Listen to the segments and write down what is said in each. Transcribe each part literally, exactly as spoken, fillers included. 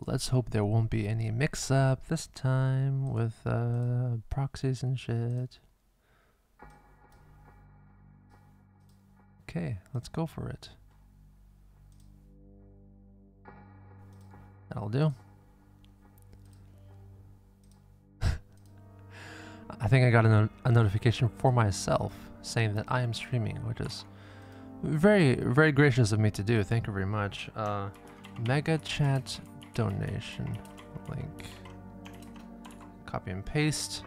Let's hope there won't be any mix-up this time with uh, proxies and shit. Okay, let's go for it. That'll do. I think I got a, no a notification for myself saying that I am streaming, which is very, very gracious of me to do. Thank you very much. Uh, Mega Chat donation link. Copy and paste.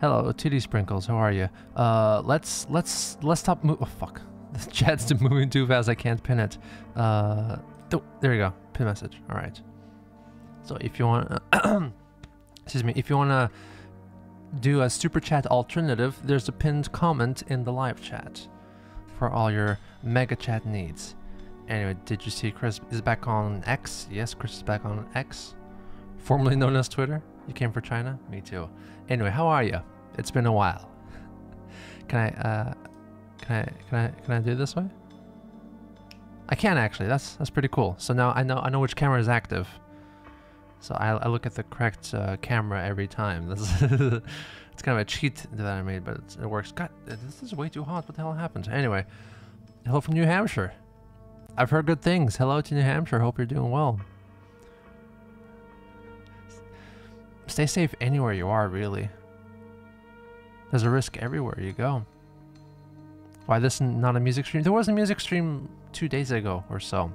Hello, T D Sprinkles. How are you? Uh, let's let's let's stop moving. Oh fuck, the chat's to moving too fast. I can't pin it. Uh, th there you go. Pin message. All right. So if you want, excuse me, if you want to do a super chat alternative, there's a pinned comment in the live chat for all your mega chat needs. Anyway, did you see Chris is back on X? Yes, Chris is back on X, formerly known as Twitter. You came for China? Me too. Anyway, how are you? It's been a while. Can I, uh, can I, can I, can I do this way? I can actually. That's that's pretty cool. So now I know I know which camera is active. So I, I look at the correct uh, camera every time. This is it's kind of a cheat that I made, but it's, it works. God, this is way too hot. What the hell happened? Anyway, hello from New Hampshire. I've heard good things. Hello to New Hampshire. Hope you're doing well. Stay safe anywhere you are, really. There's a risk everywhere you go. Why this is not a music stream? There was a music stream two days ago or so.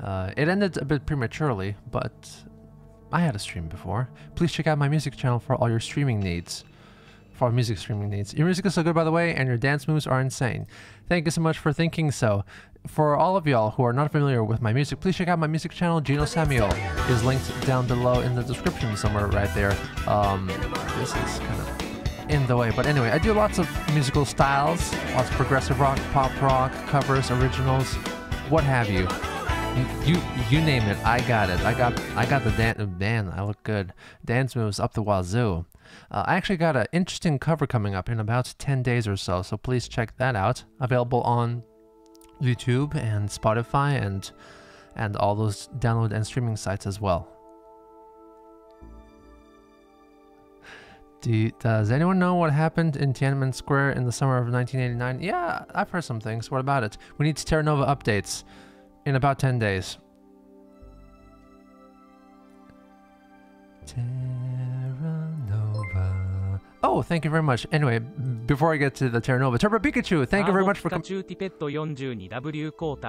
Uh, it ended a bit prematurely, but I had a stream before. Please check out my music channel for all your streaming needs. For music streaming needs. Your music is so good, by the way, and your dance moves are insane. Thank you so much for thinking so. For all of y'all who are not familiar with my music, please check out my music channel. Gino Samuel is linked down below in the description somewhere right there. Um, this is kind of in the way, but anyway, I do lots of musical styles, lots of progressive rock, pop rock, covers, originals, what have you. You, you, you name it, I got it. I got, I got the dance. Man, I look good. Dance moves up the wazoo. Uh, I actually got an interesting cover coming up in about ten days or so, so please check that out. Available on YouTube and Spotify and and all those download and streaming sites as well. Do you, does anyone know what happened in Tiananmen Square in the summer of nineteen eighty-nine? Yeah, I've heard some things. What about it? We need Terra Nova updates in about ten days. Terra Nova. Oh, thank you very much. Anyway, before I get to the Terra Nova, Turbo Pikachu, thank you very much for coming.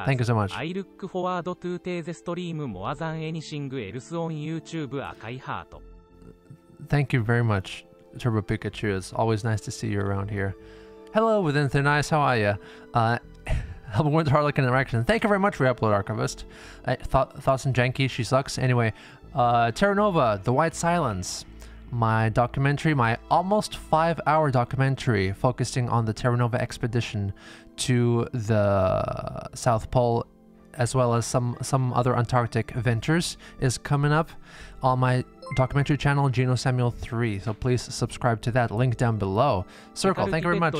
Thank you so much. I look forward to the stream more than anything else on YouTube. Akai Heart. Thank you very much, Turbo Pikachu. It's always nice to see you around here. Hello, Within Thin Eyes. How are you? Uh, Hello, Winter Harlequin Interaction. Thank you very much, Reupload Archivist. Uh, th thoughts and Janky. She sucks. Anyway, uh, Terra Nova, The White Silence. My documentary, my almost five-hour documentary focusing on the Terra Nova expedition to the South Pole, as well as some some other Antarctic ventures, is coming up on my documentary channel, Gino Samuel three. So please subscribe to that link down below. Circle, thank you very much.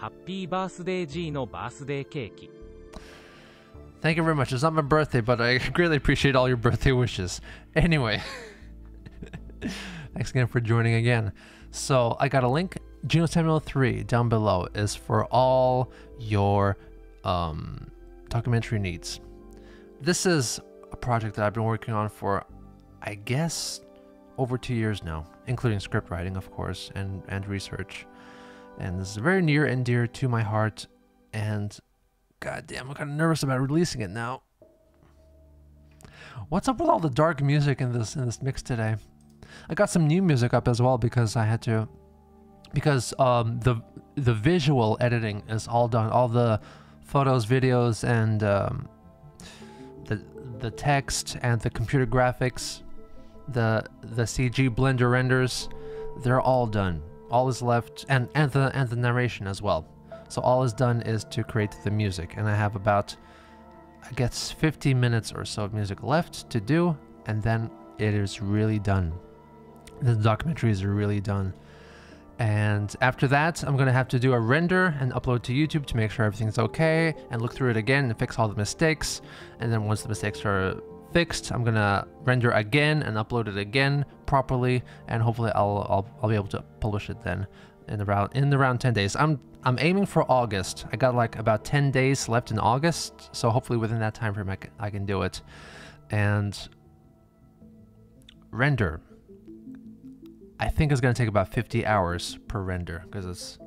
Happy birthday, Gino birthday cake. Thank you very much. It's not my birthday, but I greatly appreciate all your birthday wishes. Anyway, thanks again for joining again. So I got a link, Gino Samuel three down below, is for all your um, documentary needs. This is a project that I've been working on for, I guess, over two years now, including script writing, of course, and, and research. And this is very near and dear to my heart, and goddamn, I'm kind of nervous about releasing it now. What's up with all the dark music in this in this mix today? I got some new music up as well because I had to, because um, the the visual editing is all done, all the photos, videos, and um, the the text and the computer graphics, the the C G Blender renders, they're all done. All is left, and and the and the narration as well. So all is done is to create the music, and I have about, I guess, fifty minutes or so of music left to do, and then it is really done. The documentaries are really done, And after that, I'm going to have to do a render and upload to YouTube to make sure everything's okay and look through it again and fix all the mistakes. And then once the mistakes are fixed, I'm going to render again and upload it again properly. And hopefully I'll, I'll, I'll be able to publish it then in around, in around ten days. I'm, I'm aiming for August. I got like about ten days left in August. So hopefully within that time frame, I can, I can do it. And render. I think it's going to take about fifty hours per render because it's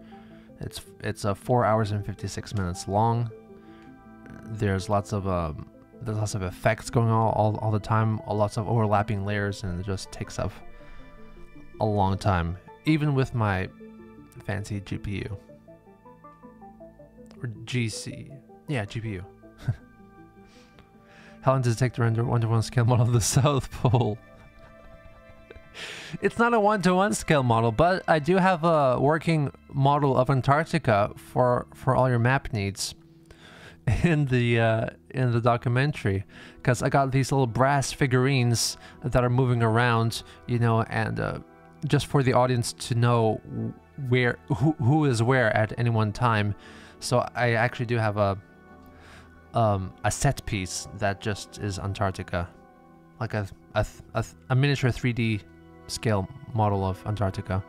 it's it's a uh, four hours and fifty-six minutes long. There's lots of um, there's lots of effects going on all, all the time, lots of overlapping layers, and it just takes up a long time, even with my fancy G P U or G C. Yeah, G P U. How long does it take to render one to one scale model of the South Pole? It's not a one to one scale model, but I do have a working model of Antarctica for for all your map needs in the uh, in the documentary, because I got these little brass figurines that are moving around, you know, and uh, just for the audience to know where who, who is where at any one time. So I actually do have a um, a set piece that just is Antarctica, like a a, a, a miniature three D scale model of Antarctica.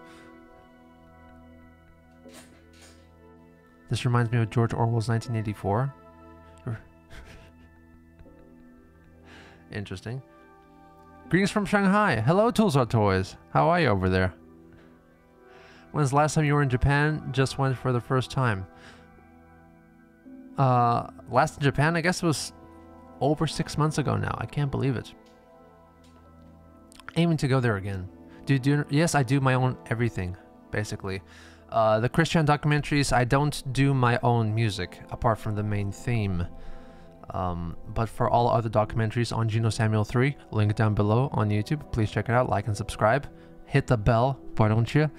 This reminds me of George Orwell's nineteen eighty-four. Interesting. Greetings from Shanghai. Hello, Tools or Toys. How are you over there? When's the last time you were in Japan? Just went for the first time. Uh, last in Japan, I guess it was over six months ago now. I can't believe it. Aiming to go there again. Do you do? Yes, I do my own everything, basically. Uh, the Christian documentaries, I don't do my own music, apart from the main theme. Um, but for all other documentaries on Geno Samuel three, link down below on YouTube. Please check it out, like and subscribe. Hit the bell, why don't you?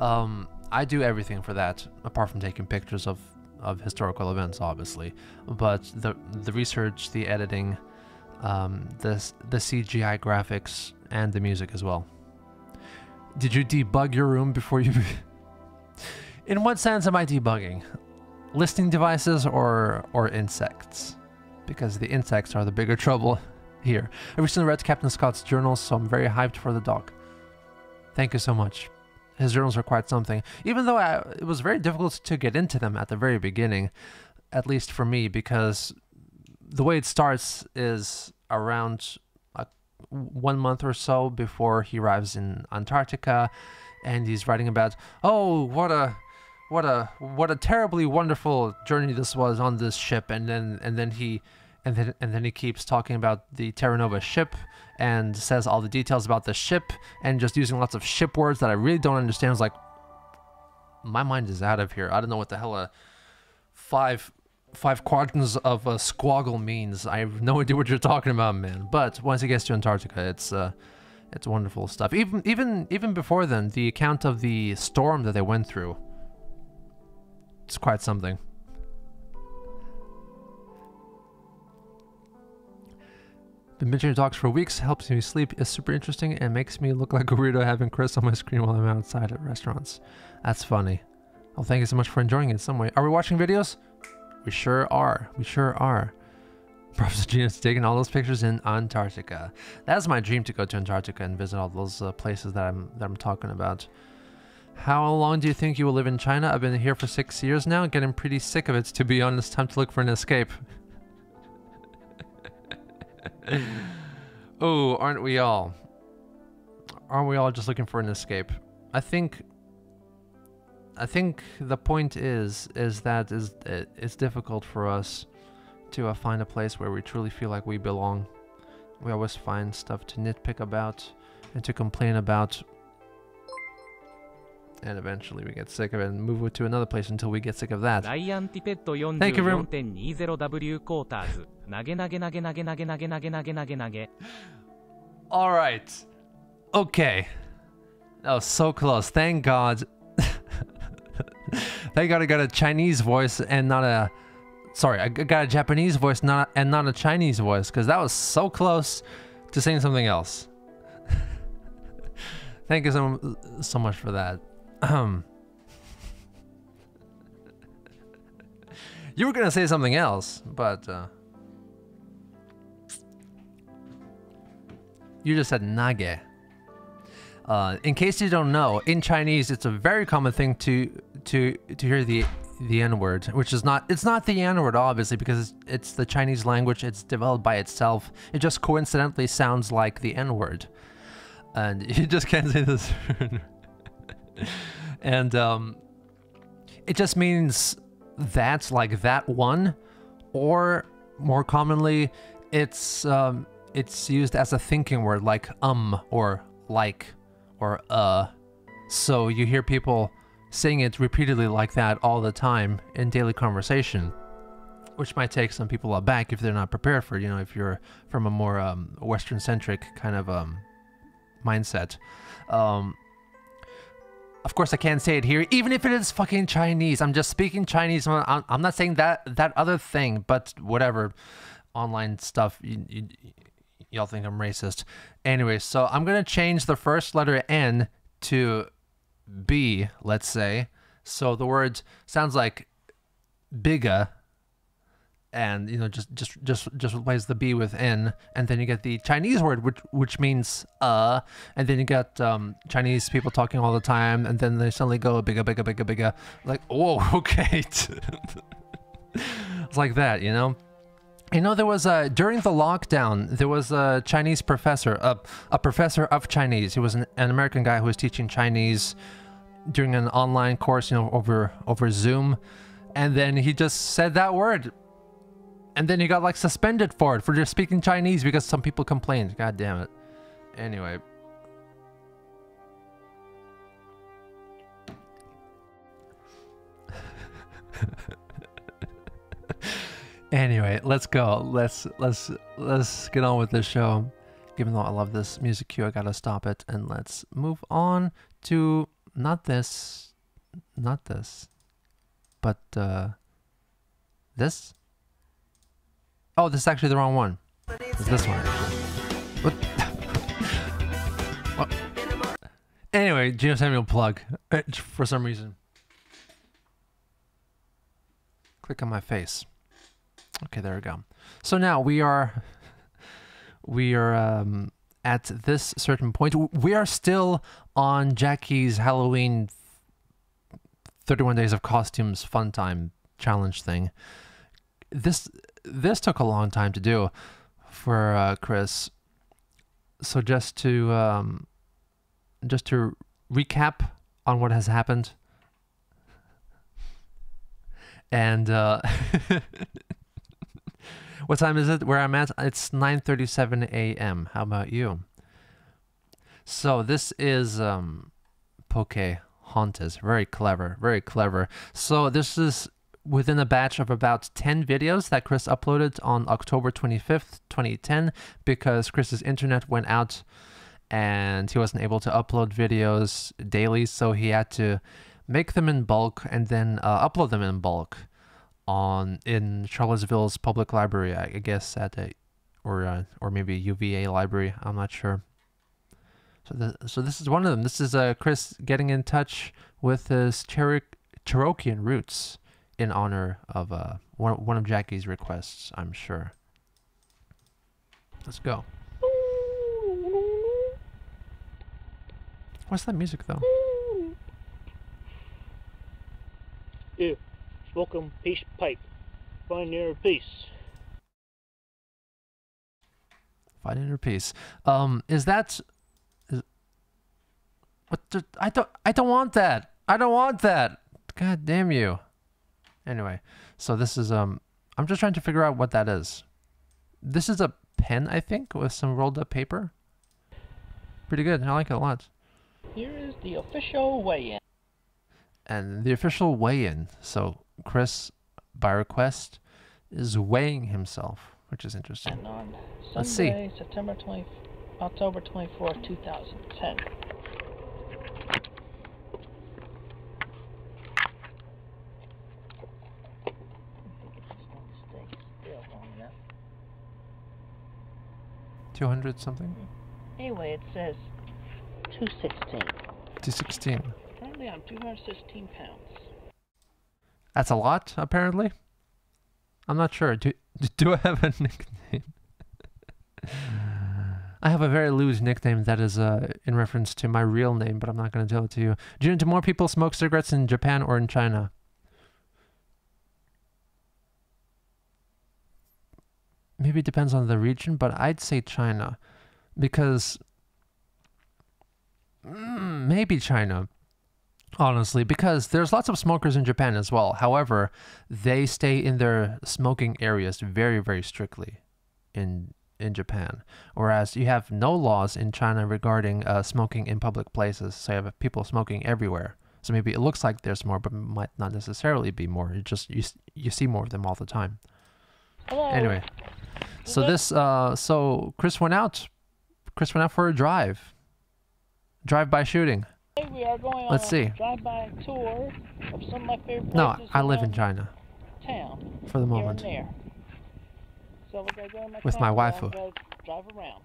Um, I do everything for that, apart from taking pictures of, of historical events, obviously. But the, the research, the editing, um, the, the C G I graphics, and the music as well. Did you debug your room before you... In what sense am I debugging? Listening devices or or insects? Because the insects are the bigger trouble here. I recently read Captain Scott's journals, so I'm very hyped for the doc. Thank you so much. His journals are quite something. Even though I, it was very difficult to get into them at the very beginning, at least for me, because the way it starts is around one month or so before he arrives in Antarctica, and he's writing about, oh, what a what a what a terribly wonderful journey this was on this ship, and then and then he and then and then he keeps talking about the Terra Nova ship and says all the details about the ship and just using lots of ship words that I really don't understand. I was like, my mind is out of here. I don't know what the hell a five Five quadrants of a squoggle means. I have no idea what you're talking about, man. But once he gets to Antarctica, it's uh, it's wonderful stuff. Even even even before then, the account of the storm that they went through, it's quite something. Been mentioning dogs for weeks. Helps me sleep. Is super interesting and makes me look like a weirdo having Chris on my screen while I'm outside at restaurants. That's funny. Well, thank you so much for enjoying it in some way. Are we watching videos? We sure are. We sure are. Professor Geno's taking all those pictures in Antarctica. That's my dream, to go to Antarctica and visit all those uh, places that I'm that I'm talking about. How long do you think you will live in China? I've been here for six years now, getting pretty sick of it, to be honest. Time to look for an escape. Oh, aren't we all? Aren't we all just looking for an escape? I think. I think the point is is that is it's difficult for us to uh, find a place where we truly feel like we belong. We always find stuff to nitpick about and to complain about, and eventually we get sick of it and move to another place until we get sick of that. Thank you very much. All right. Okay. That was so close. Thank God. Thank God I got a Chinese voice and not a... Sorry, I got a Japanese voice not and not a Chinese voice, because that was so close to saying something else. Thank you so, so much for that. Um. You were gonna say something else, but uh, you just said nage. Uh, in case you don't know, in Chinese, it's a very common thing to to to hear the the N word, which is not it's not the N word obviously because it's, it's the Chinese language. It's developed by itself. It just coincidentally sounds like the N word, and you just can't say this. And um, it just means that's like that one, or more commonly, it's um, it's used as a thinking word like um or like or uh. So you hear people saying it repeatedly like that all the time in daily conversation, which might take some people aback if they're not prepared for, you know, if you're from a more um, Western-centric kind of um, mindset. Um, Of course, I can't say it here, even if it is fucking Chinese. I'm just speaking Chinese. I'm, I'm not saying that that other thing, but whatever. Online stuff, y'all you, you, think I'm racist. Anyway, so I'm going to change the first letter N to B, let's say. So the word sounds like bigger. And, you know, just just just just replace the B with N, and then you get the Chinese word, which which means uh, and then you get um, Chinese people talking all the time, and then they suddenly go bigger, bigger, bigger, bigger, like whoa, okay, it's like that, you know. You know, there was a during the lockdown, there was a Chinese professor, a a professor of Chinese. He was an, an American guy who was teaching Chinese during an online course, you know, over over Zoom, and then he just said that word. And then he got like suspended for it, for just speaking Chinese because some people complained. God damn it. Anyway. Anyway, let's go. Let's let's let's get on with this show. Even though I love this music cue, I gotta stop it, and let's move on to not this, not this, but uh, this. Oh, this is actually the wrong one. It's this one. What? What? Anyway, Gino Samuel plug. For some reason. Click on my face. Okay, there we go. So now we are... We are um, at this certain point. We are still on Jackie's Halloween thirty-one Days of Costumes Fun Time Challenge thing. This... This took a long time to do for uh, Chris. So just to um, just to recap on what has happened, and uh, what time is it? Where I'm at? It's nine thirty-seven A M How about you? So this is um, Poké Haunted. Very clever. Very clever. So this is within a batch of about ten videos that Chris uploaded on October twenty-fifth, twenty ten, because Chris's internet went out and he wasn't able to upload videos daily, so he had to make them in bulk and then uh, upload them in bulk on in Charlottesville's public library, I guess, at a, or uh, or maybe U V A library. I'm not sure. So this, so this is one of them. This is uh, Chris getting in touch with his Chero Cherokean roots, in honor of uh, one, one of Jackie's requests, I'm sure. Let's go. What's that music, though? Ew. Welcome, peace pipe. Find inner peace. Find inner peace. Um, is that... Is, what the, I don't, I don't want that! I don't want that! God damn you. Anyway, so this is, um, I'm just trying to figure out what that is. This is a pen, I think, with some rolled up paper. Pretty good, I like it a lot. Here is the official weigh-in. And the official weigh-in. So Chris, by request, is weighing himself, which is interesting. And on Sunday, let's see. September twentieth, October twenty-fourth, two thousand ten. two hundred something? Anyway, it says two sixteen. two sixteen. Okay. Currently, I'm two hundred sixteen pounds. That's a lot, apparently. I'm not sure. Do, do I have a nickname? I have a very loose nickname that is uh, in reference to my real name, but I'm not going to tell it to you. Do you know, do more people smoke cigarettes in Japan or in China? Maybe it depends on the region, but I'd say China. Because... Mm, maybe China. Honestly, because there's lots of smokers in Japan as well. However, they stay in their smoking areas very, very strictly in in Japan. Whereas you have no laws in China regarding uh, smoking in public places. So you have people smoking everywhere. So maybe it looks like there's more, but might not necessarily be more. It just you, you see more of them all the time. Hello. Anyway, so this uh, so Chris went out. Chris went out for a drive. Drive-by shooting. Hey, we are going Let's on see. Drive-by tour of some of my favorite places. No, I live in China. Town. For the moment. There. So we're gonna go in my with my waifu. Go drive around.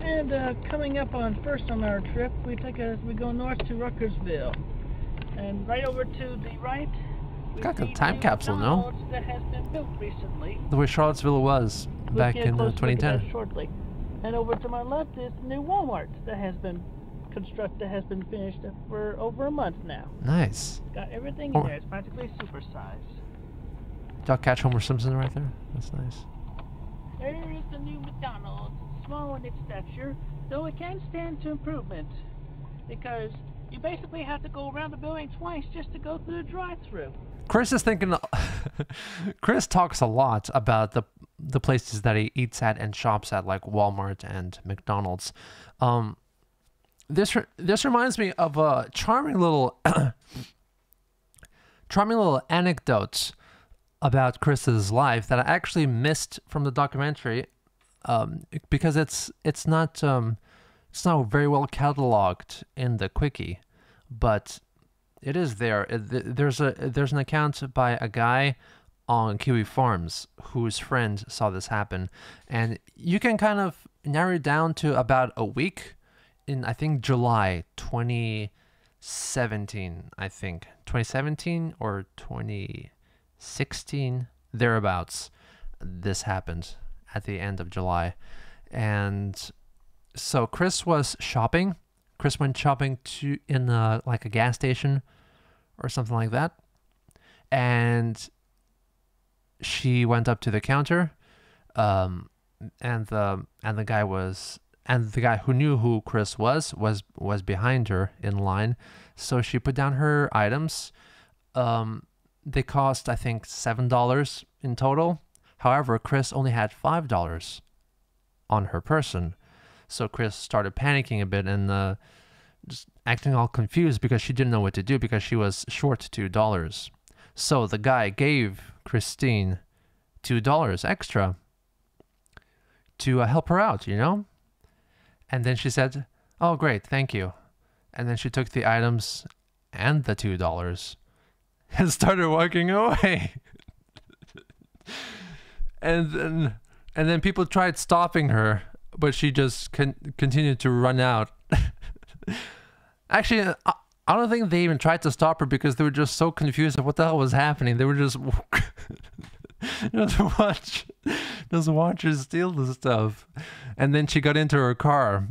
And uh, coming up on first on our trip, we take a we go north to Rutgersville, and right over to the right. We got a time capsule, no? That has been built recently. The way Charlottesville was we'll back in uh, twenty ten. Shortly. And over to my left is the new Walmart that has been constructed, that has been finished for over a month now. Nice. It's got everything oh. in there. It's practically supersized. Did y'all catch Homer Simpson right there? That's nice. There is the new McDonald's, small in its stature, though it can stand to improvement because you basically have to go around the building twice just to go through the drive-thru. Chris is thinking. Chris talks a lot about the the places that he eats at and shops at, like Walmart and McDonald's. Um, this re this reminds me of a charming little charming little anecdote about Chris's life that I actually missed from the documentary um, because it's it's not um, it's not very well cataloged in the quickie, but. It is there. There's a there's an account by a guy on Kiwi Farms whose friend saw this happen, and you can kind of narrow it down to about a week in I think July twenty seventeen. I think twenty seventeen or twenty sixteen thereabouts. This happened at the end of July, and so Chris was shopping. Chris went shopping to in a, like a gas station or something like that, and she went up to the counter, um, and the and the guy was and the guy who knew who Chris was was was behind her in line, so she put down her items. Um, they cost I think seven dollars in total. However, Chris only had five dollars on her person. So Chris started panicking a bit and uh, just acting all confused because she didn't know what to do because she was short two dollars. So the guy gave Christine two dollars extra to uh, help her out, you know? And then she said, oh, great, thank you. And then she took the items and the two dollars and started walking away. and, then, and then people tried stopping her. But she just con continued to run out. Actually, I, I don't think they even tried to stop her because they were just so confused of what the hell was happening. They were just just watch, just watch her steal the stuff, and then she got into her car,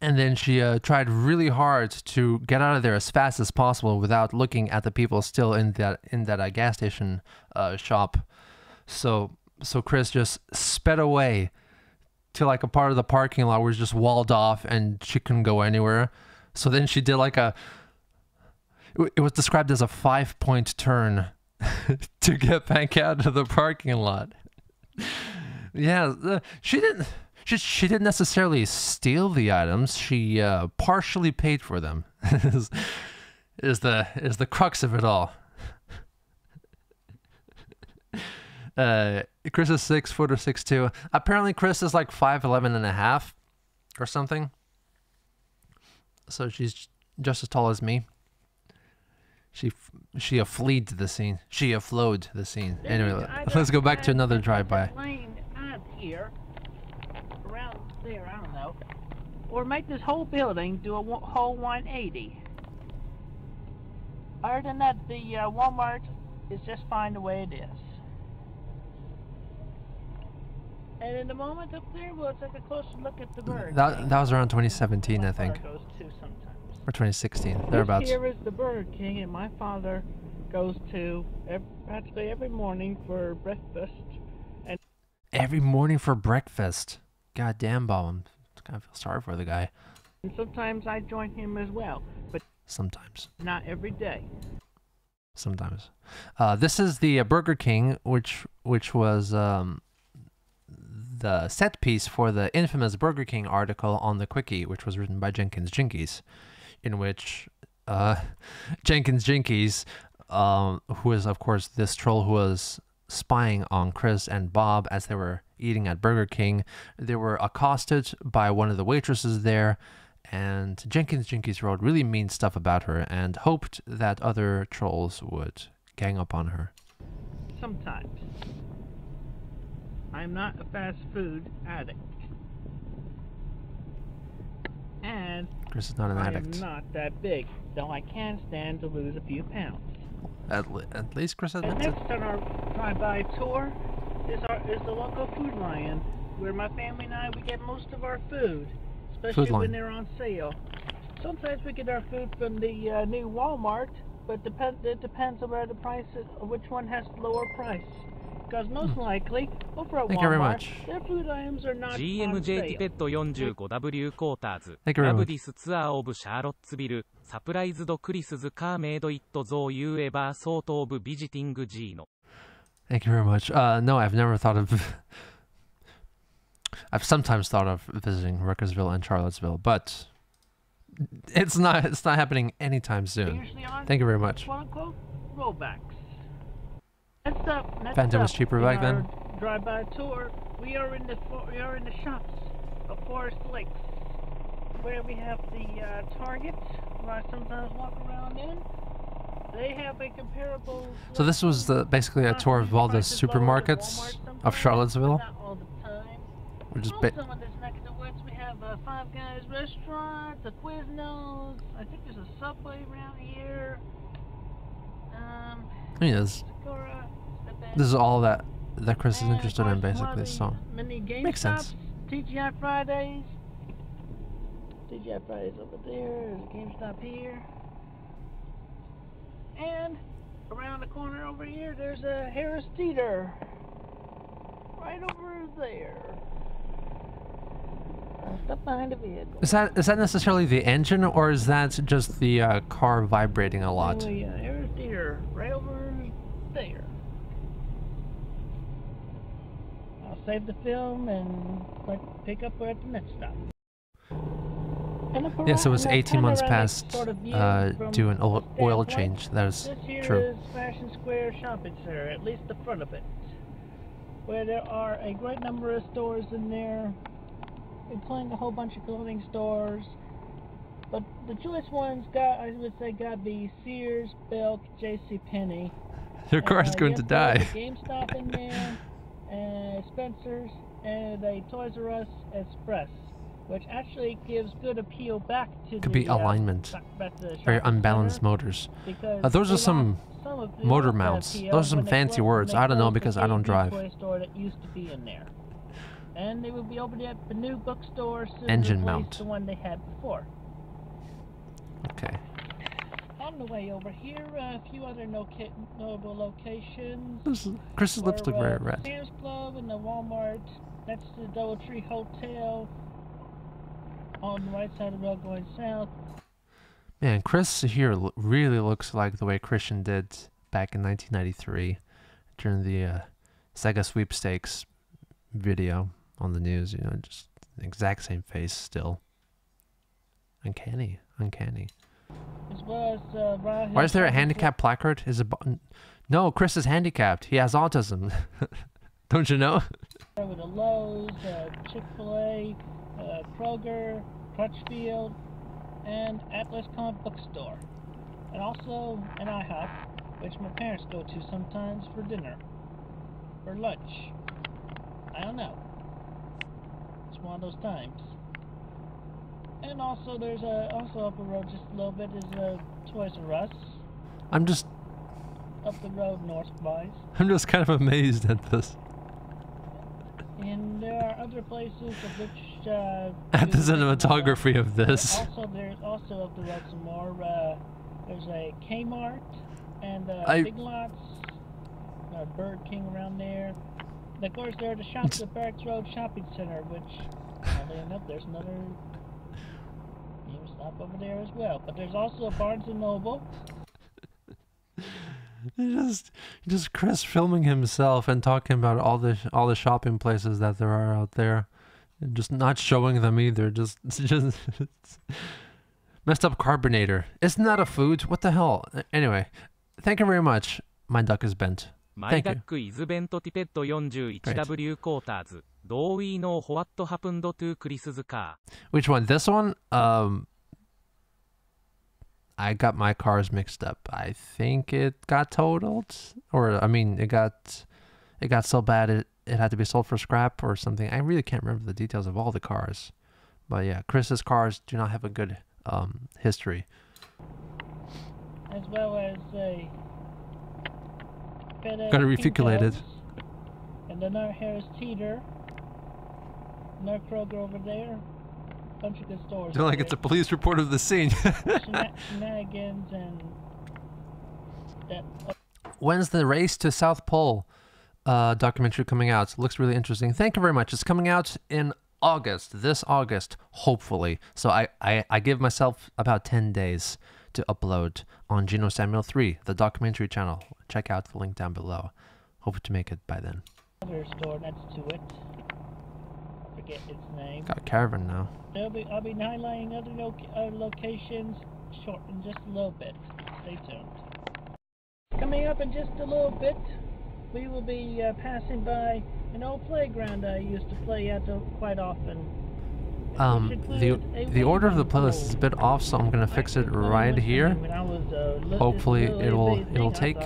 and then she uh, tried really hard to get out of there as fast as possible without looking at the people still in that in that uh, gas station uh, shop. So so Chris just sped away. To like a part of the parking lot where it's just walled off and she couldn't go anywhere. So then she did like a, it was described as a five point turn to get back out of the parking lot. Yeah, she didn't, she, she didn't necessarily steal the items. She uh, partially paid for them is, is, the, is the crux of it all. Uh, Chris is six foot or six two. Apparently, Chris is like five eleven and a half, or something. So she's just as tall as me. She she a fleed the scene. She a flowed the scene. Anyway, let's go back to another drive by. Lane out here, around the or make this whole building do a whole one eighty. Other than that, the uh, Walmart is just fine the way it is. And in the moment up there, we'll take a closer look at the bird. That, that was around twenty seventeen, I think. Goes to or twenty sixteen, thereabouts. Here is the Bird King, and my father goes to every, practically every morning for breakfast. And every morning for breakfast. Goddamn, Bob. I kind of feel sorry for the guy. And sometimes I join him as well, but sometimes. Not every day. Sometimes. Uh, this is the uh, Burger King, which which was um, the set piece for the infamous Burger King article on the Quickie, which was written by Jenkins Jinkies, in which uh, Jenkins Jinkies, um, who is of course this troll who was spying on Chris and Bob as they were eating at Burger King, they were accosted by one of the waitresses there, and Jenkins Jinkies wrote really mean stuff about her and hoped that other trolls would gang up on her. Sometimes. I'm not a fast food addict. And Chris is not an addict. I'm not that big, though I can stand to lose a few pounds. At, le at least Chris admits it. And next on our drive-by tour is, our, is the local food lion, where my family and I, we get most of our food. Especially when they're on sale. Sometimes we get our food from the uh, new Walmart, but depend it depends on where the price is, which one has the lower price. Because most hmm. likely, over at Thank Walmart, you very much. Their food items are not G M J on sale. G M J T P E T forty-five W Quarters, Abdis Tour of Charlottesville, Surprised Chris's Car Made It Though You Ever Thought of Visiting Gino. Thank you very much. Uh, no, I've never thought of... I've sometimes thought of visiting Rutgersville and Charlottesville, but it's not it's not happening anytime soon. Thank you very much. Next up, next Phantom up, was cheaper back then. Drive-by tour. We are in the we are in the shops of Forest Lakes, where we have the uh, Target, where I sometimes walk around in. They have a comparable. So this was the basically a tour of all the supermarkets of Charlottesville. Which is bit. Some of this neck of the woods, we have a Five Guys restaurant, the Quiznos. I think there's a Subway around here. Um, yes. Sakura, this is all that that Chris and is interested in, basically. So makes sense. T G I Fridays. T G I Fridays over there. There's a GameStop here. And around the corner over here, there's a Harris Teeter. Right over there. Stop behind a vehicle. Is that is that necessarily the engine, or is that just the uh, car vibrating a lot? Oh yeah, there's deer right over there. I'll save the film and pick up at the next stop. Yeah, so it was eighteen months past sort of uh, due an oil, oil change. That is true. This here true. is Fashion Square Shopping Center, at least the front of it, where there are a great number of stores in there, including a whole bunch of clothing stores, but the choice ones got, I would say, got the Sears, Belk, J C Penney. Your car's uh, going yes, to die. GameStop in there, and Spencer's, and a Toys R Us Express, which actually gives good appeal back to could the, be alignment, uh, back, back to the very unbalanced center, motors. Uh, those are some, some motor mounts. Those are some fancy words. I don't know because I don't drive. Toy store that used to be in there. And they will be opening up the new bookstore soon. Engine mount. The one they had before. Okay. On the way over here, uh, a few other notable locations. Chris's lips look very red. Sam's Club and the Walmart. That's the Doubletree Hotel. On the right side of the road going south. Man, Chris here really looks like the way Christian did back in nineteen ninety-three during the uh, Sega Sweepstakes video. On the news, you know, just the exact same face still. Uncanny, uncanny. As well as, uh, Why is there a handicap placard? Is it? No, Chris is handicapped. He has autism. Don't you know? With the Lowe's, uh, Chick-fil-A, uh, Kroger, Crutchfield, and Atlas Comic Book Store, and also an I hop, which my parents go to sometimes for dinner or lunch. I don't know. It's one of those times. And also there's a, also up the road just a little bit is a Toys R Us. I'm just... Up the road northwise. I'm just kind of amazed at this. And there are other places of which... Uh, at the cinematography of this. Also there's also up the road some more. Uh, there's a Kmart and uh, I... Big Lots. Uh, Burger King around there. And of course there are the shops at Barracks Road Shopping Center, which... Oddly enough, there's another... Stop over there as well, but there's also a Barnes and Noble. just, just Chris filming himself and talking about all the all the shopping places that there are out there, and just not showing them either. Just, just messed up carbonator. Isn't that a food? What the hell? Anyway, thank you very much. My duck is bent. My thank duck you. Is bent. Tippet forty-one W quarters. Do we know what happened to Chris's car? Which one? This one? Um. I got my cars mixed up. I think it got totaled, or I mean, it got, it got so bad it it had to be sold for scrap or something. I really can't remember the details of all the cars, but yeah, Chris's cars do not have a good um, history. As well as a got it reticulated. And another Harris Teeter, another Kroger over there. Bunch of good stores. Like it's a police report of the scene. Shenanigans and that. When's the Race to South Pole uh, documentary coming out? It looks really interesting. Thank you very much. It's coming out in August, this August, hopefully. So I, I, I give myself about ten days to upload on Geno Samuel three, the documentary channel. Check out the link down below. Hope to make it by then. Another store next to it. Forget its name. Got a caravan now. They'll be, I'll be highlighting other lo uh, locations short in just a little bit. Stay tuned. Coming up in just a little bit, we will be uh, passing by an old playground I used to play at quite often. Um, the the order of the playlist is a bit off, so I'm gonna fix it right here. Hopefully it'll it'll take.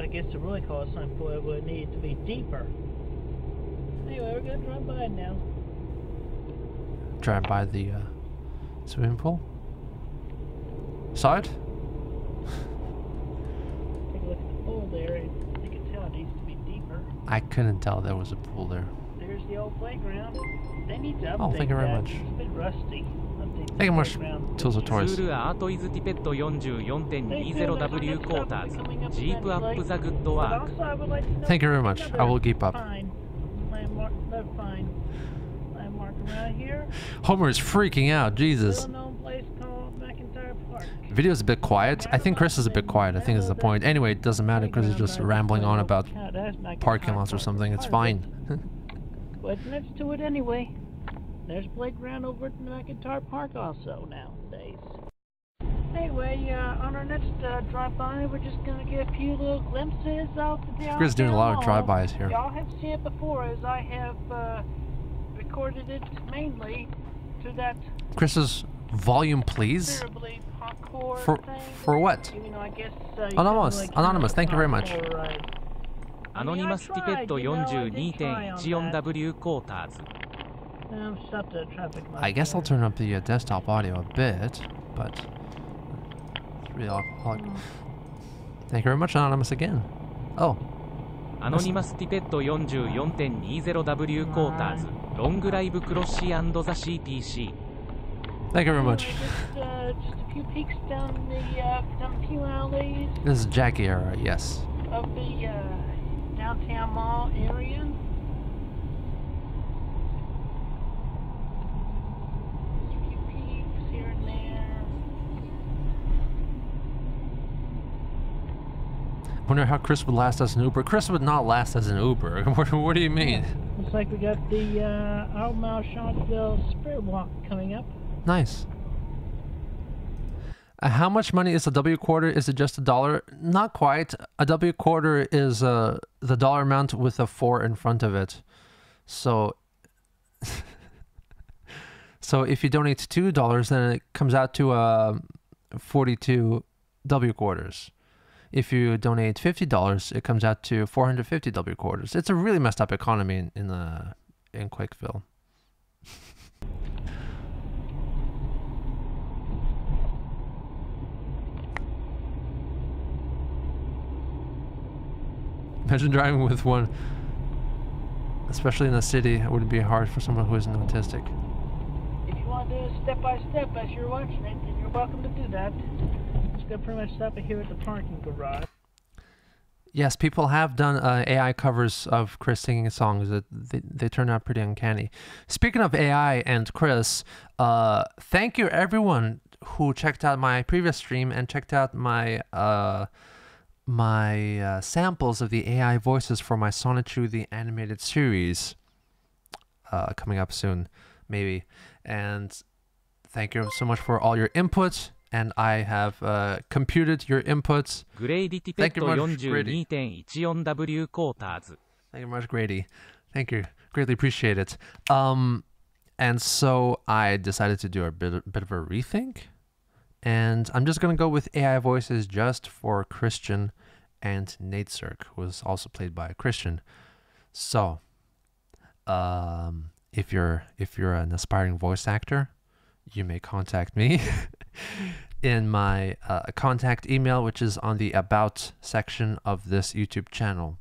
I guess to really call it something for it would need to be deeper. Anyway, we're gonna drive by it now. Drive by the uh, swimming pool? Side? Take a look at the pool there, and you can tell it needs to be deeper. I couldn't tell there was a pool there. There's the old playground. They need to update oh, thank you very that. much. It's a bit rusty. Thank you much, Tools of Toys. Thank you very much. I will keep up. Homer is freaking out. Jesus. Video is a bit quiet. I think Chris is a bit quiet. I think is the point. Anyway, it doesn't matter. Chris is just rambling on about parking lots or something. It's fine. What's next to it anyway? There's playground over at McIntyre Park also nowadays. Anyway, uh, on our next uh, drive-by, we're just going to get a few little glimpses of the downtown. Chris doing a lot of drive-bys here. Y'all have seen it before, as I have uh, recorded it mainly to that... Chris's volume, please? For, for what? You know, I guess, uh, Anonymous, like Anonymous, thank you very much. Or, uh, Anonymous ticket forty-two point one one W quarters. Um, stop the traffic light I guess there. I'll turn up the uh, desktop audio a bit, but it's really awkward. Mm. Thank you very much, Anonymous, again. Oh. Anonymous Tippet forty-four point two zero W quarters, long drive crossy and the C P C. Thank you very much. Just, uh, just a few peeks down the, uh, down a few alleys. This is Jackie era, yes. Of the, uh, downtown mall area. I wonder how Chris would last as an Uber. Chris would not last as an Uber. what, what do you mean? Looks like we got the uh, Outmile Charlottesville Spirit Walk coming up. Nice. Uh, how much money is a W quarter? Is it just a dollar? Not quite. A W quarter is uh, the dollar amount with a four in front of it. So, so if you donate two dollars, then it comes out to uh, forty-two W quarters. If you donate fifty dollars, it comes out to four hundred fifty W quarters. It's a really messed up economy in in, uh, in Quakeville. Imagine driving with one, especially in a city. It would be hard for someone who isn't autistic. If you want to do it step by step as you're watching it, then you're welcome to do that. It's going to pretty much stop it here at the parking garage. Yes, people have done uh, A I covers of Chris singing songs. That they, they turn out pretty uncanny. Speaking of A I and Chris, uh, thank you everyone who checked out my previous stream and checked out my uh, my uh, samples of the A I voices for my Sonichu the animated series uh, coming up soon, maybe. And thank you so much for all your input. And I have uh, computed your inputs. Thank you much, Grady. Thank you much, Grady. Thank you. Greatly appreciate it. Um, and so I decided to do a bit, bit of a rethink. And I'm just going to go with A I voices just for Christian and Nate Zirk, who was also played by Christian. So um, if you're if you're an aspiring voice actor, you may contact me in my uh, contact email, which is on the About section of this YouTube channel,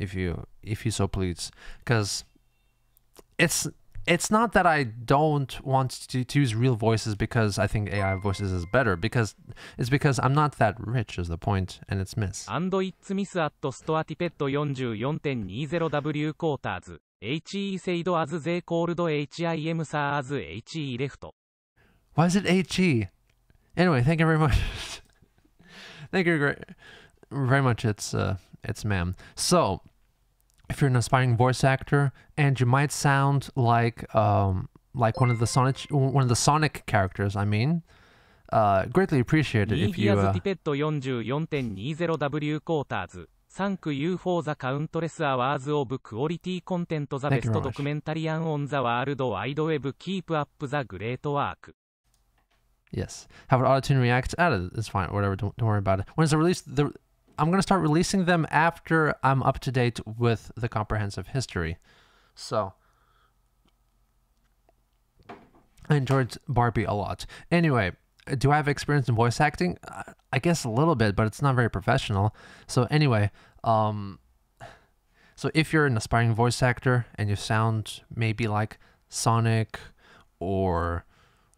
if you if you so please, because it's it's not that I don't want to, to use real voices because I think A I voices is better, because it's because I'm not that rich is the point, and it's miss. And it's miss at stoatipet forty-four point two zero quarters. H E said as they called H I M sa as H E left. Why is it H E? Anyway, thank you very much. Thank you very much. It's uh, it's ma'am. So, if you're an aspiring voice actor and you might sound like um like one of the Sonic one of the Sonic characters, I mean, uh, greatly appreciated if you. Uh, Thank you for the countless hours of quality content, the best documentarian on the world wide web. Keep up the great work. Yes. Have an auto-tune react added. It's fine. Whatever. Don't, don't worry about it. When is the release? The, I'm going to start releasing them after I'm up to date with the comprehensive history. So I enjoyed Barbie a lot. Anyway. Do I have experience in voice acting? I guess a little bit, but it's not very professional. So anyway, um, so if you're an aspiring voice actor and you sound maybe like Sonic or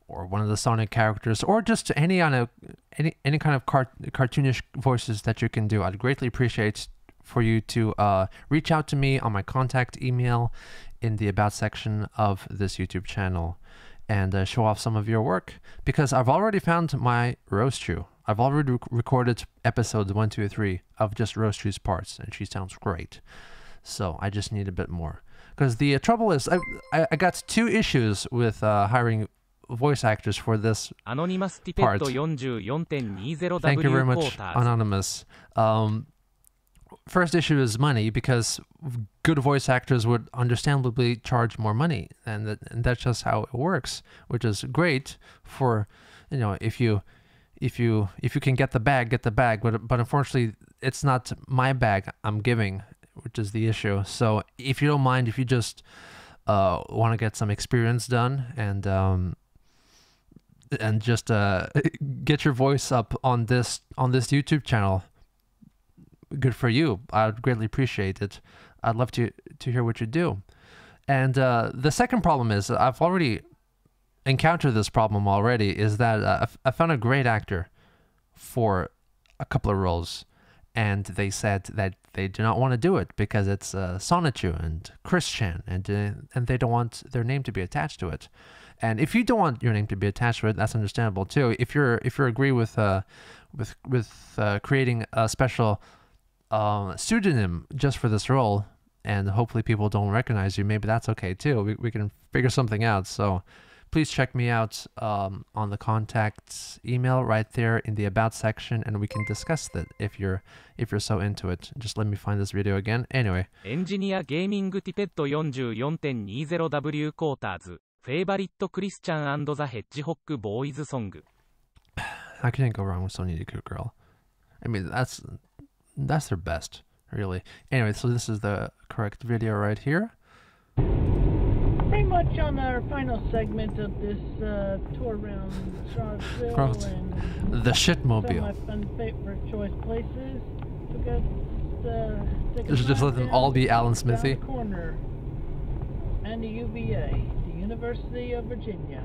or one of the Sonic characters, or just any on a any any kind of cart cartoonish voices that you can do, I'd greatly appreciate for you to uh, reach out to me on my contact email in the About section of this YouTube channel. And uh, show off some of your work, because I've already found my Rose Chew. I've already rec recorded episodes one, two, three of just Rose Chew's parts, and she sounds great. So I just need a bit more, because the uh, trouble is, I, I I got two issues with uh, hiring voice actors for this part. Thank you very much, Anonymous. Um, first issue is money, because good voice actors would understandably charge more money, and, that, and that's just how it works, which is great for, you know, if you if you if you can get the bag, get the bag, but but unfortunately it's not my bag I'm giving, which is the issue. So if you don't mind, if you just uh want to get some experience done and um and just uh get your voice up on this on this YouTube channel, good for you. I'd greatly appreciate it. I'd love to to hear what you do. And uh, the second problem is, I've already encountered this problem already, is that uh, I found a great actor for a couple of roles, and they said that they do not want to do it because it's uh, Sonichu and Chris-chan, and, uh, and they don't want their name to be attached to it. And if you don't want your name to be attached to it, that's understandable too. If you're if you agree with uh, with with uh, creating a special Um, pseudonym just for this role, and hopefully people don't recognize you, maybe that's okay too. We, we can figure something out. So please check me out um, on the contacts email right there in the About section, and we can discuss that if you're if you're so into it. Just let me find this video again. Anyway. Engineer Gaming Tipet forty-four point two zero W quarters. Favorite Christian and the Hedgehog Boys song. How can I go wrong with Sony the Cute Girl? I mean, that's that's their best, really. Anyway, so this is the correct video right here. Hey, much on our final segment of this uh, tour around Charlottesville Cross. and the shitmobile. Some of my fun favorite choice places. We got the, the just let them all be Alan Smithy. Corner and the U V A, the University of Virginia,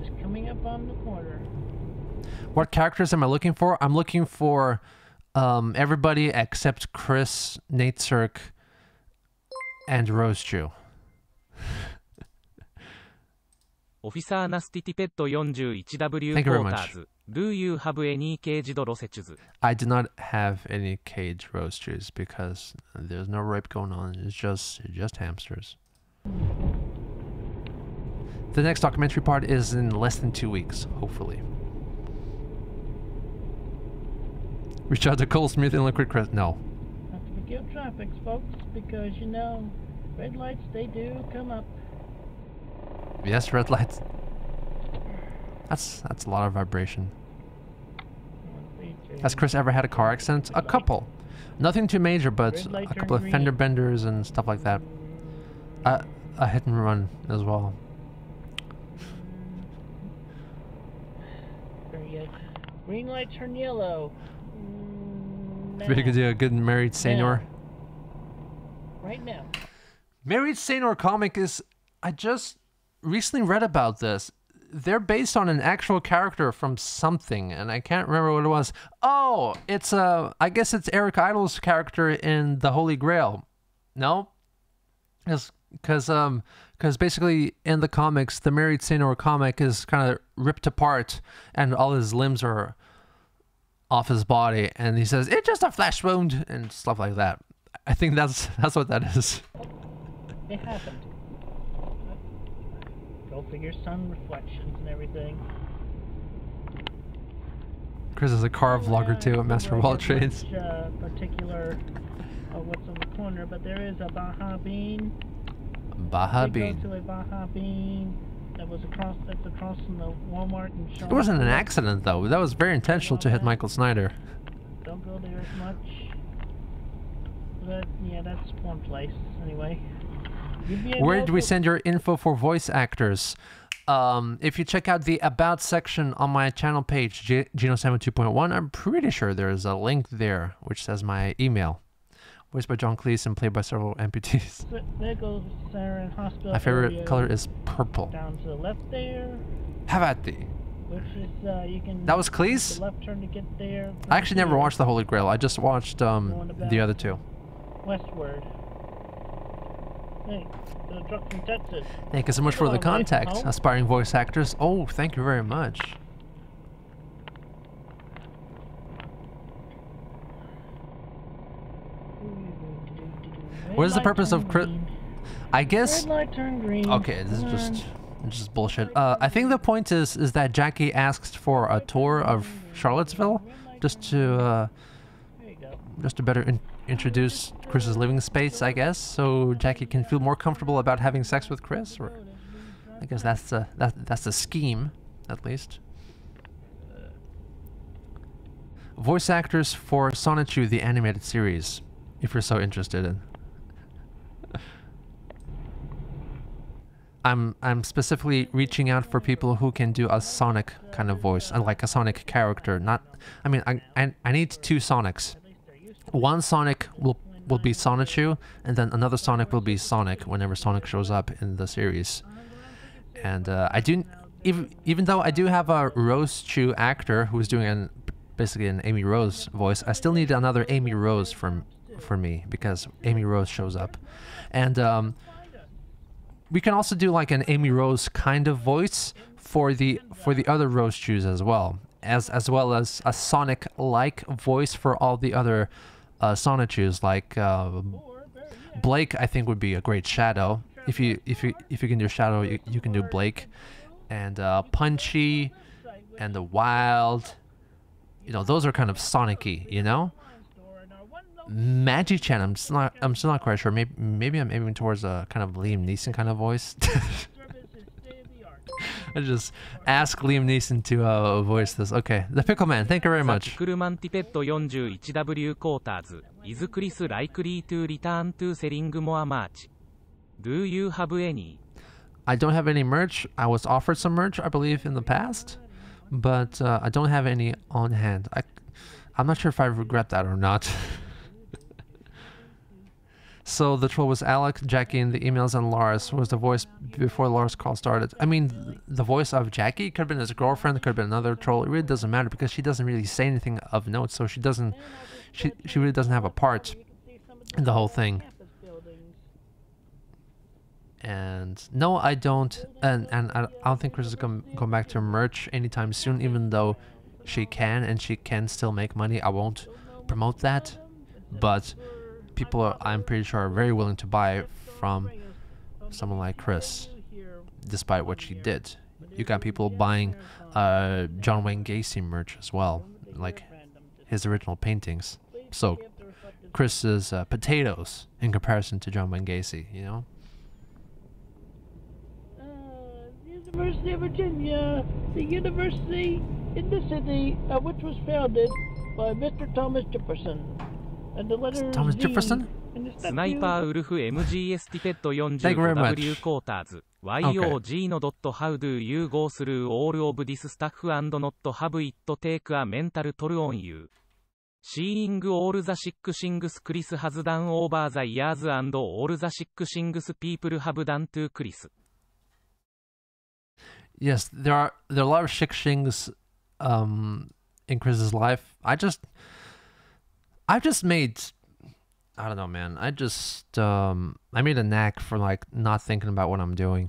just coming up on the corner. What characters am I looking for? I'm looking for um, everybody except Chris, Nate Cirk, and Rose Jew. Officer Nastitipet forty-one W Porters. Do you have any caged rosettes? I do not have any caged rose trees because there's no rape going on. It's just just hamsters. The next documentary part is in less than two weeks, hopefully. Reach out to Cole Smith and Liquid Crest. No. Not to forgive traffic, folks, because you know, red lights, they do come up. Yes, red lights. That's that's a lot of vibration. Has Chris ever had a car accident? A couple. Nothing too major, but a couple of fender benders and stuff like that. A, a hit and run as well. Green light turn yellow. Big deal. Good married senior. Right now. Married senior comic is. I just recently read about this. They're based on an actual character from something, and I can't remember what it was. Oh, it's uh, I guess it's Eric Idle's character in The Holy Grail. No, it's because um, because basically in the comics, the married Senor comic is kind of ripped apart, and all his limbs are off his body, and he says it's just a flesh wound and stuff like that. I think that's that's what that is. It happened. Go figure, sun reflections and everything. Chris is a car yeah, vlogger too at Master Wall Trades. Uh, particular uh, what's on the corner, but there is a Baja Bean. Baja we Bean. Go to a Baja Bean that was across that's across from the Walmart and Sean. It wasn't an accident though. That was very intentional to hit Michael Snyder. Don't go there as much. But yeah, that's one place anyway. Where do we send your info for voice actors? Um, if you check out the About section on my channel page, Geno seven two point one, I'm pretty sure there is a link there which says my email. Voiced by John Cleese and played by several amputees. There goes Sarah in hospital. My favorite color is purple. Down to the left there. Havati. Which is, uh, you can that was Cleese? The left turn to get there. I actually never watched The Holy Grail. I just watched um, the other two. Westward. Hey, the truck from Texas. Thank you so much for the contact, aspiring voice actors. Oh, thank you very much. What is the purpose of Chris? I guess. Okay, this is just just bullshit. Uh, I think the point is is that Jackie asked for a tour of Charlottesville, just to uh, just to better in introduce Chris's living space, I guess, so Jackie can feel more comfortable about having sex with Chris, or I guess that's the that, that's the scheme, at least. Voice actors for Sonichu, the animated series, if you're so interested in. I'm I'm specifically reaching out for people who can do a Sonic kind of voice, and like a Sonic character. Not, I mean, I I, I need two Sonics. One Sonic will will be Sonichu, and then another Sonic will be Sonic whenever Sonic shows up in the series. And uh, I do, even even though I do have a Rose Chu actor who is doing an basically an Amy Rose voice, I still need another Amy Rose from for me because Amy Rose shows up, and um, we can also do like an Amy Rose kind of voice for the for the other Rose Chus as well, as as well as a Sonic like voice for all the other. Uh, Sonichus, like uh, Blake, I think would be a great Shadow. If you if you if you can do Shadow, you, you can do Blake, and uh, Punchy, and the Wild. You know, those are kind of Sonic-y, you know. Magichan, I'm still not I'm still not quite sure. Maybe maybe I'm aiming towards a kind of Liam Neeson kind of voice. I just ask Liam Neeson to uh, voice this. Okay, the Pickle Man, thank you very much. forty-one W Quarters. Is Chris likely to return to Selling More March? Do you have any? I don't have any merch. I was offered some merch, I believe, in the past, but uh, I don't have any on hand. I, I'm not sure if I regret that or not. So the troll was Alec, Jackie in the emails, and Lars was the voice before Lars' call started. I mean, the voice of Jackie could have been his girlfriend, could have been another troll. It really doesn't matter because she doesn't really say anything of note, so she doesn't, she she really doesn't have a part in the whole thing. And no, I don't, and and I don't think Chris is going to come back to merch anytime soon, even though she can, and she can still make money. I won't promote that, but people are, I'm pretty sure, are very willing to buy from someone like Chris, despite what she did. You got people buying uh, John Wayne Gacy merch as well, like his original paintings. So Chris is uh, potatoes in comparison to John Wayne Gacy, you know? University of Virginia, the university in the city uh, which was founded by Mister Thomas Jefferson. And the letter Thomas G Jefferson? Sniper Ulf M G S Ticket forty-five W Quarters. Y O G no dot how do you go through all of this stuff and not have it take a mental toll on you? Seeing all the sick things Chris has done over the years and all the sick things people have done to Chris. Yes, there are there are a lot of sick things um, in Chris's life. I just, I just made, I don't know, man. I just, um, I made a knack for like not thinking about what I'm doing.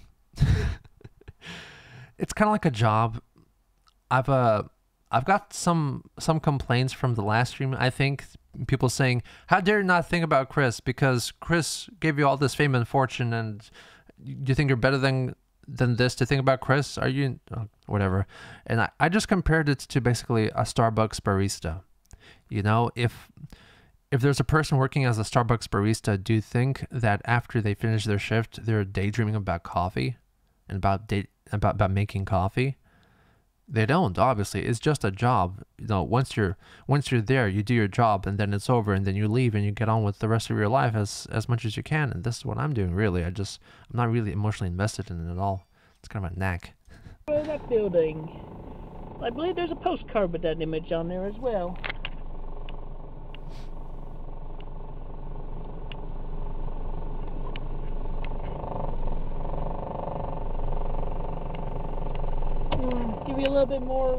It's kind of like a job. I've uh, I've got some some complaints from the last stream. I think people saying, "How dare you not think about Chris? Because Chris gave you all this fame and fortune, and you think you're better than." than this to think about Chris? Are you oh, whatever? And I, I just compared it to basically a Starbucks barista. You know, if if there's a person working as a Starbucks barista, do you think that after they finish their shift, they're daydreaming about coffee and about day, about about making coffee? They don't, obviously. It's just a job. You know, once you're once you're there, you do your job, and then it's over, and then you leave, and you get on with the rest of your life as as much as you can. And this is what I'm doing, really. I just I'm not really emotionally invested in it at all. It's kind of a knack. That building, I believe there's a postcard with that image on there as well. A little bit more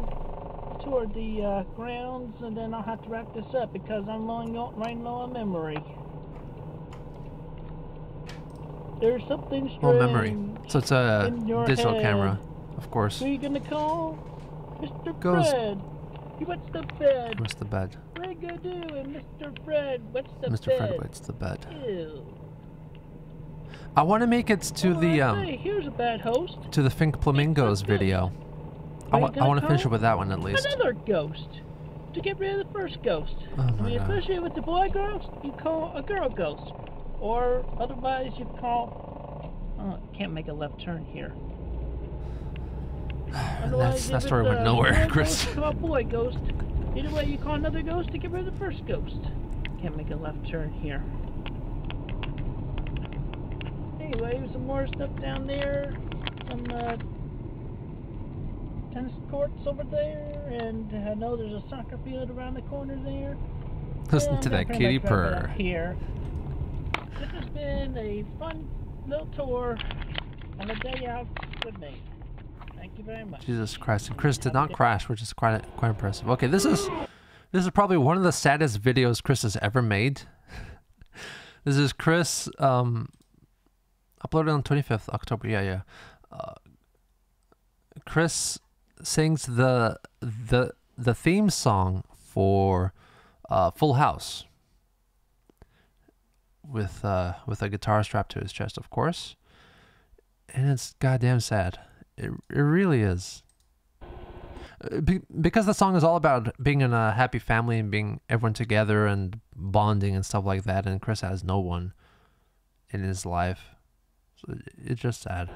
toward the uh, grounds, and then I'll have to wrap this up because I'm running low on memory. There's something strange. Oh, memory. So it's a digital head. Camera, of course. Who are you gonna call? Mister Goes. Fred. He wants the bed. What's the bed? Rigadoo and Mister Fred. What's the Mister bed? Mister Fred waits the bed. Ew. I want to make it to oh, the um. Hey, here's a bad host. To the Fink Flamingos video. I, wa I want to finish it with that one at least. Another ghost to get rid of the first ghost. Oh my when you associate with the boy ghost, you call a girl ghost, or otherwise you call. Oh, can't make a left turn here. Otherwise, that's that story went nowhere, Chris. Ghost, call a boy ghost. Either way, you call another ghost to get rid of the first ghost. Can't make a left turn here. Anyway, some more stuff down there. Some. Uh, tennis courts over there, and I know there's a soccer field around the corner there. Listen to that kitty purr. Here. This has been a fun little tour and a day out with me. Thank you very much. Jesus Christ, and Chris did not crash, which is quite quite impressive. Okay, this is this is probably one of the saddest videos Chris has ever made. This is Chris um, uploaded on twenty-fifth October. Yeah, yeah. Uh, Chris sings the the the theme song for uh, Full House with uh, with a guitar strapped to his chest, of course, and it's goddamn sad. It it really is. Be because the song is all about being in a happy family and being everyone together and bonding and stuff like that, and Chris has no one in his life, so it, it's just sad.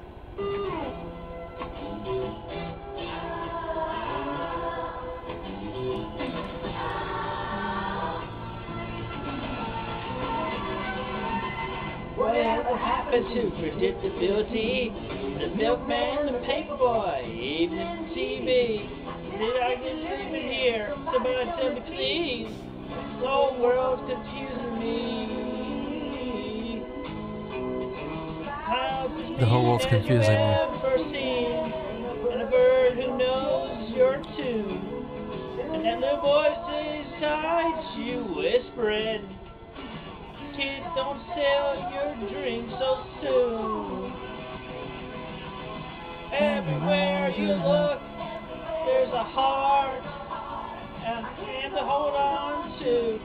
Whatever happened to predictability? the milkman, the paper boy, even the T V. Did I get sleeping here? Somebody tell me please. This whole world's confusing me. How the whole world's confusing me. And a bird who knows your tune. And then the voice inside you whispering. Kids, don't sell your dreams so soon. Everywhere you look, there's a heart and a hand to hold on to.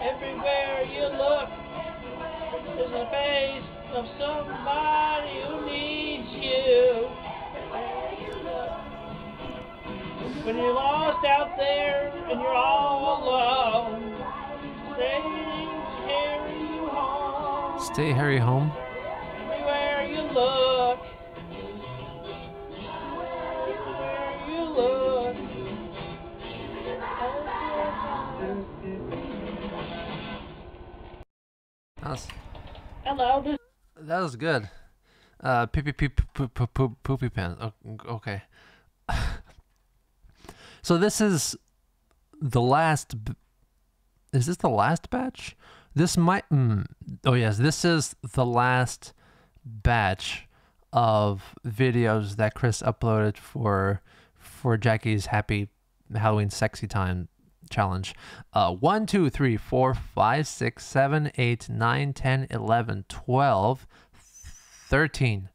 Everywhere you look, there's a face of somebody who needs you. When you're lost out there and you're all alone, stay carry you home. Stay Harry home. Everywhere you look. Nice. Hello. That was good. Uh, pee pee pee poo poo poo poopy pants. Okay. So this is the last. B is this the last batch? This might. Mm, oh yes, this is the last batch of videos that Chris uploaded for for Jackie's Happy Halloween Sexy Time challenge. uh one two three four five six seven eight nine ten eleven twelve thirteen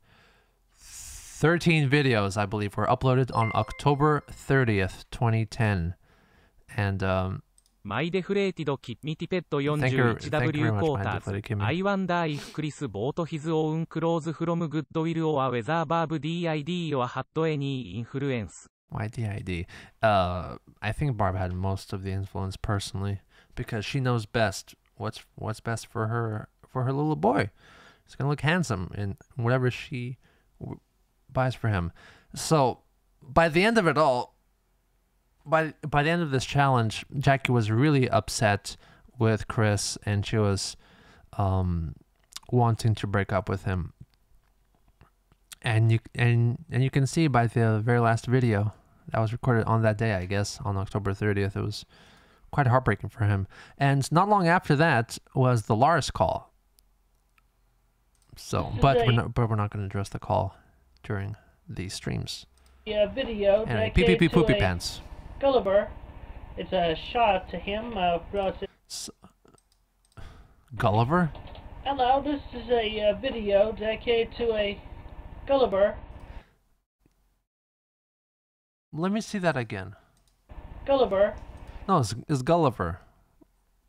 thirteen videos I believe were uploaded on October thirtieth twenty ten, and um thank you, thank you very much, I wonder if Chris bought his own clothes from Goodwill or whether Bob D I D or had any influence. Y D I D. Uh, I think Barb had most of the influence personally, because she knows best what's what's best for her for her little boy. He's gonna look handsome in whatever she w buys for him. So by the end of it all, by by the end of this challenge, Jackie was really upset with Chris, and she was um, wanting to break up with him. And you and and you can see by the very last video. That was recorded on that day, I guess, on October thirtieth. It was quite heartbreaking for him. And not long after that was the Lars call. So, but we're not, but we're not going to address the call during these streams. Yeah, video. And pee pee pee poopy pants. Gulliver, it's a shot to him. Uh, so, Gulliver. Hello, this is a uh, video dedicated to a Gulliver. Let me see that again. Gulliver. No, it's, it's Gulliver.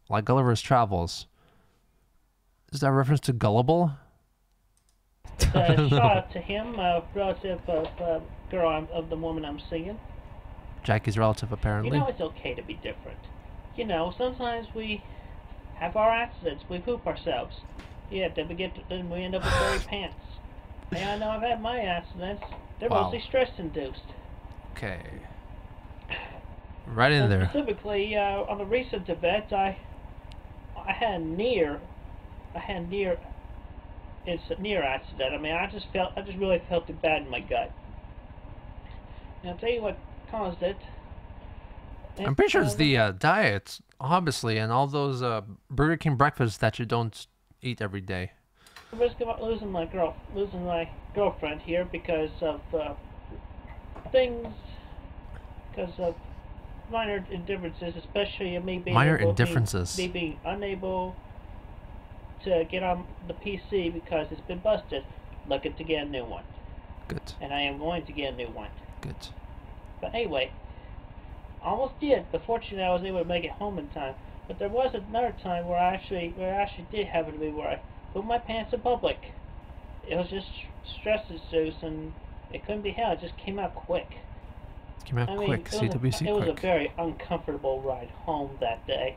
Like Gulliver's Travels. Is that a reference to Gullible? It's a shot to him, a relative of uh, girl I'm, of the woman I'm singing. Jackie's relative, apparently. You know, it's okay to be different. You know, sometimes we have our accidents. We poop ourselves. Yeah, then we, get to, then we end up with dirty pants. Yeah, I know I've had my accidents. They're wow. mostly stress-induced. Okay. Right in there. Specifically, uh, on a recent event, I, I had near, I had near, it's a near accident. I mean, I just felt, I just really felt it bad in my gut. And I'll tell you what caused it. And I'm pretty sure it's the uh, diet, obviously, and all those uh, Burger King breakfasts that you don't eat every day. I'm just about losing my girl, losing my girlfriend here because of uh, things. Because of minor indifferences, especially me being minor able, indifferences, me, me being unable to get on the P C because it's been busted. Looking to get a new one. Good. And I am going to get a new one. Good. But anyway, I almost did. But fortunately, I was able to make it home in time. But there was another time where I actually, where I actually did happen to be where I put my pants in public. It was just stress-induced, and it couldn't be held. It just came out quick. Came out I mean, quick, C W C quick. It was a very uncomfortable ride home that day.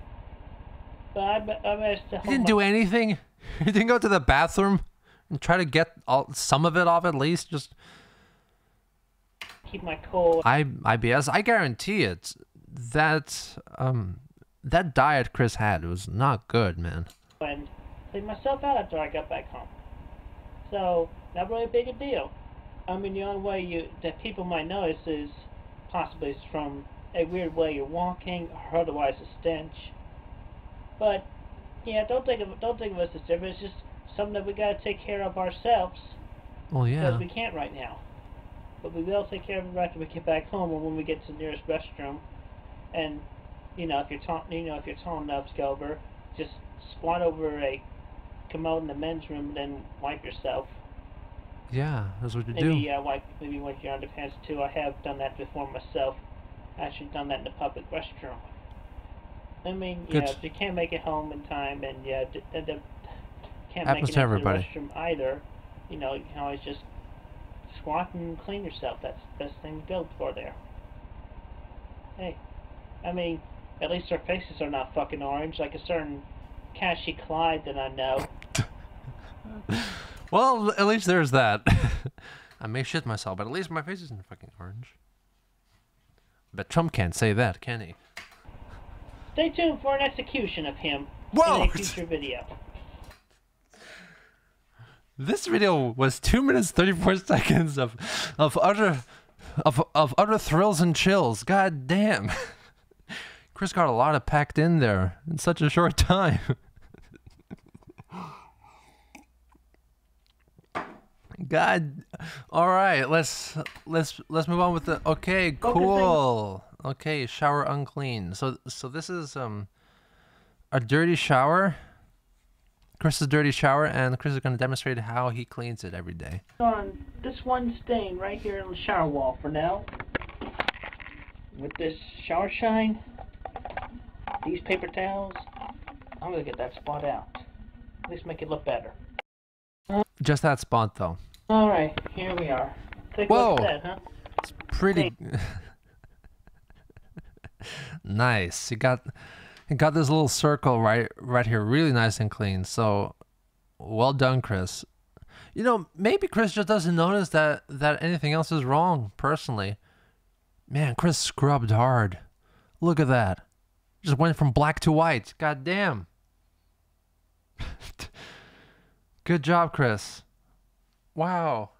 But I, I managed to. You didn't do anything? You didn't go to the bathroom and try to get all, some of it off at least? Just keep my cool. I, I B S, I guarantee it. That, um, that diet Chris had was not good, man. And cleaned myself out after I got back home. So, not really a big a deal. I mean, the only way you, that people might notice is possibly it's from a weird way you're walking, or otherwise a stench. But yeah, don't think of don't think of us as different. It's just something that we gotta take care of ourselves. Well, yeah. Because we can't right now. But we will take care of it after we get back home, or when we get to the nearest restroom. And you know, if you're tall, you know, if you're tall enough to go over, just squat over a commode in the men's room, and then wipe yourself. Yeah, that's what you maybe, do. Maybe uh, wipe, maybe wipe your underpants too. I have done that before myself. I should have done that in the public restroom. I mean, you know, if you can't make it home in time, and yeah, d d d can't make it to everybody. The restroom either, you know, you can always just squat and clean yourself. That's the best thing to go for there. Hey, I mean, at least our faces are not fucking orange, like a certain Cashy Clyde that I know. Well, at least there's that. I may shit myself, but at least my face isn't fucking orange. But Trump can't say that, can he? Stay tuned for an execution of him Whoa! in a future video. This video was two minutes thirty-four seconds of of utter of of utter thrills and chills. God damn. Chris got a lot of packed in there in such a short time. God, all right, let's let's let's move on with the okay, cool. Okay, shower unclean. So so this is um a dirty shower. Chris's dirty shower, and Chris is going to demonstrate how he cleans it every day. On this one stain right here on the shower wall for now. With this shower shine, these paper towels, I'm going to get that spot out. At least make it look better. Just that spot though. All right, here we are. Take a look at that, huh? It's pretty nice. You got you got this little circle right right here, really nice and clean. So, well done, Chris. You know, maybe Chris just doesn't notice that that anything else is wrong. Personally, man, Chris scrubbed hard. Look at that. Just went from black to white. God damn. Good job, Chris. Wow.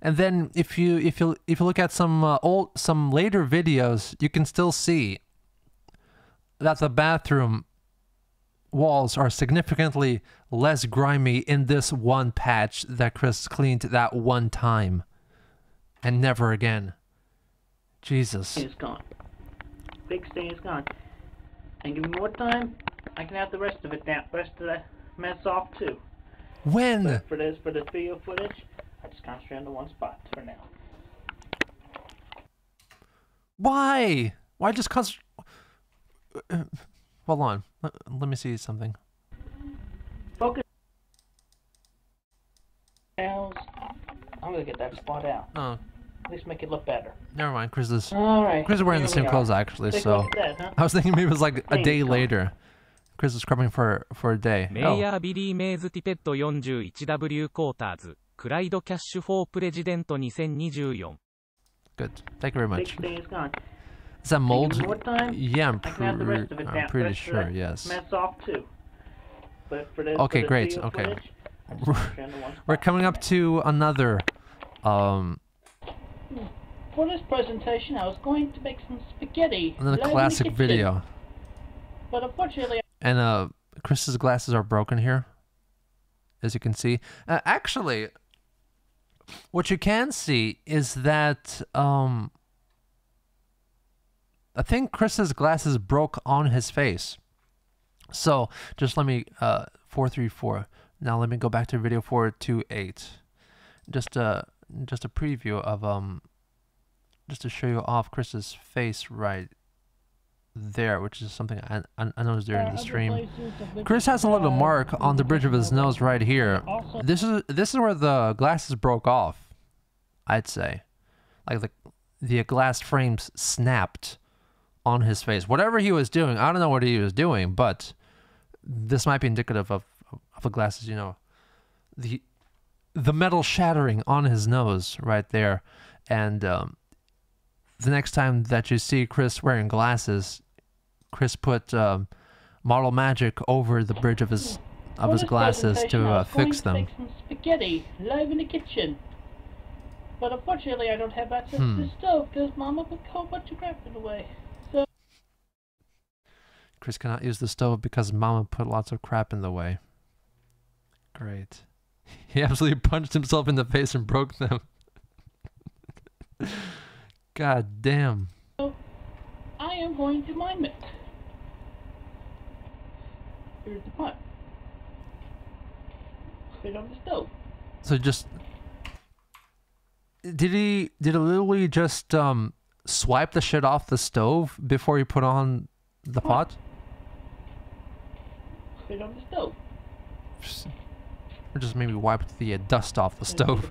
And then if you if you if you look at some uh, old some later videos, you can still see that the bathroom walls are significantly less grimy in this one patch that Chris cleaned that one time and never again. Jesus. It's gone. Big stain is gone. And give me more time, I can have the rest of it now. Rest of the mess off too. When? But for this, for this video footage, I just concentrate on the one spot for now. Why? Why just concentrate? Uh, hold on. Let, let me see something. Focus. I'm gonna get that spot out. Oh. At least make it look better. Never mind, Chris is. All right. Chris is wearing the same we clothes actually, Take so that, huh? I was thinking maybe it was like a day later. Chris is scrubbing for for a day. Mayor Billy Mays Tippett forty-one W Quarters, Clyde Cash for President twenty twenty-four. Good. Thank you very much. Is that mold? Yeah, I'm, pr I'm pretty sure. Yes. Okay, great. Okay. We're coming up to another. Um, for this presentation, I was going to make some spaghetti. Another classic video. But unfortunately. And uh, Chris's glasses are broken here, as you can see. Uh, actually, what you can see is that um, I think Chris's glasses broke on his face. So just let me uh, four three four. Now let me go back to video four two eight. Just a just a preview of um, just to show you off Chris's face right there, which is something I, I noticed during the stream. Chris has a little mark on the bridge of his nose right here. This is this is where the glasses broke off, I'd say. Like the the glass frames snapped on his face. Whatever he was doing, I don't know what he was doing, but this might be indicative of of the glasses. You know, the the metal shattering on his nose right there, and um, the next time that you see Chris wearing glasses. Chris put um, Model Magic over the bridge of his of his glasses to uh, fix them. Spaghetti live in the kitchen. But unfortunately, I don't have access hmm. to the stove because Mama put a whole bunch of crap in the way. So Chris cannot use the stove because Mama put lots of crap in the way. Great. He absolutely punched himself in the face and broke them. God damn. So I am going to mime it. Here's the pot. Sit on the stove. So just... Did he, did he literally just um, swipe the shit off the stove before he put on the pot? Sit on the stove. Just, or just maybe wiped the uh, dust off the stove.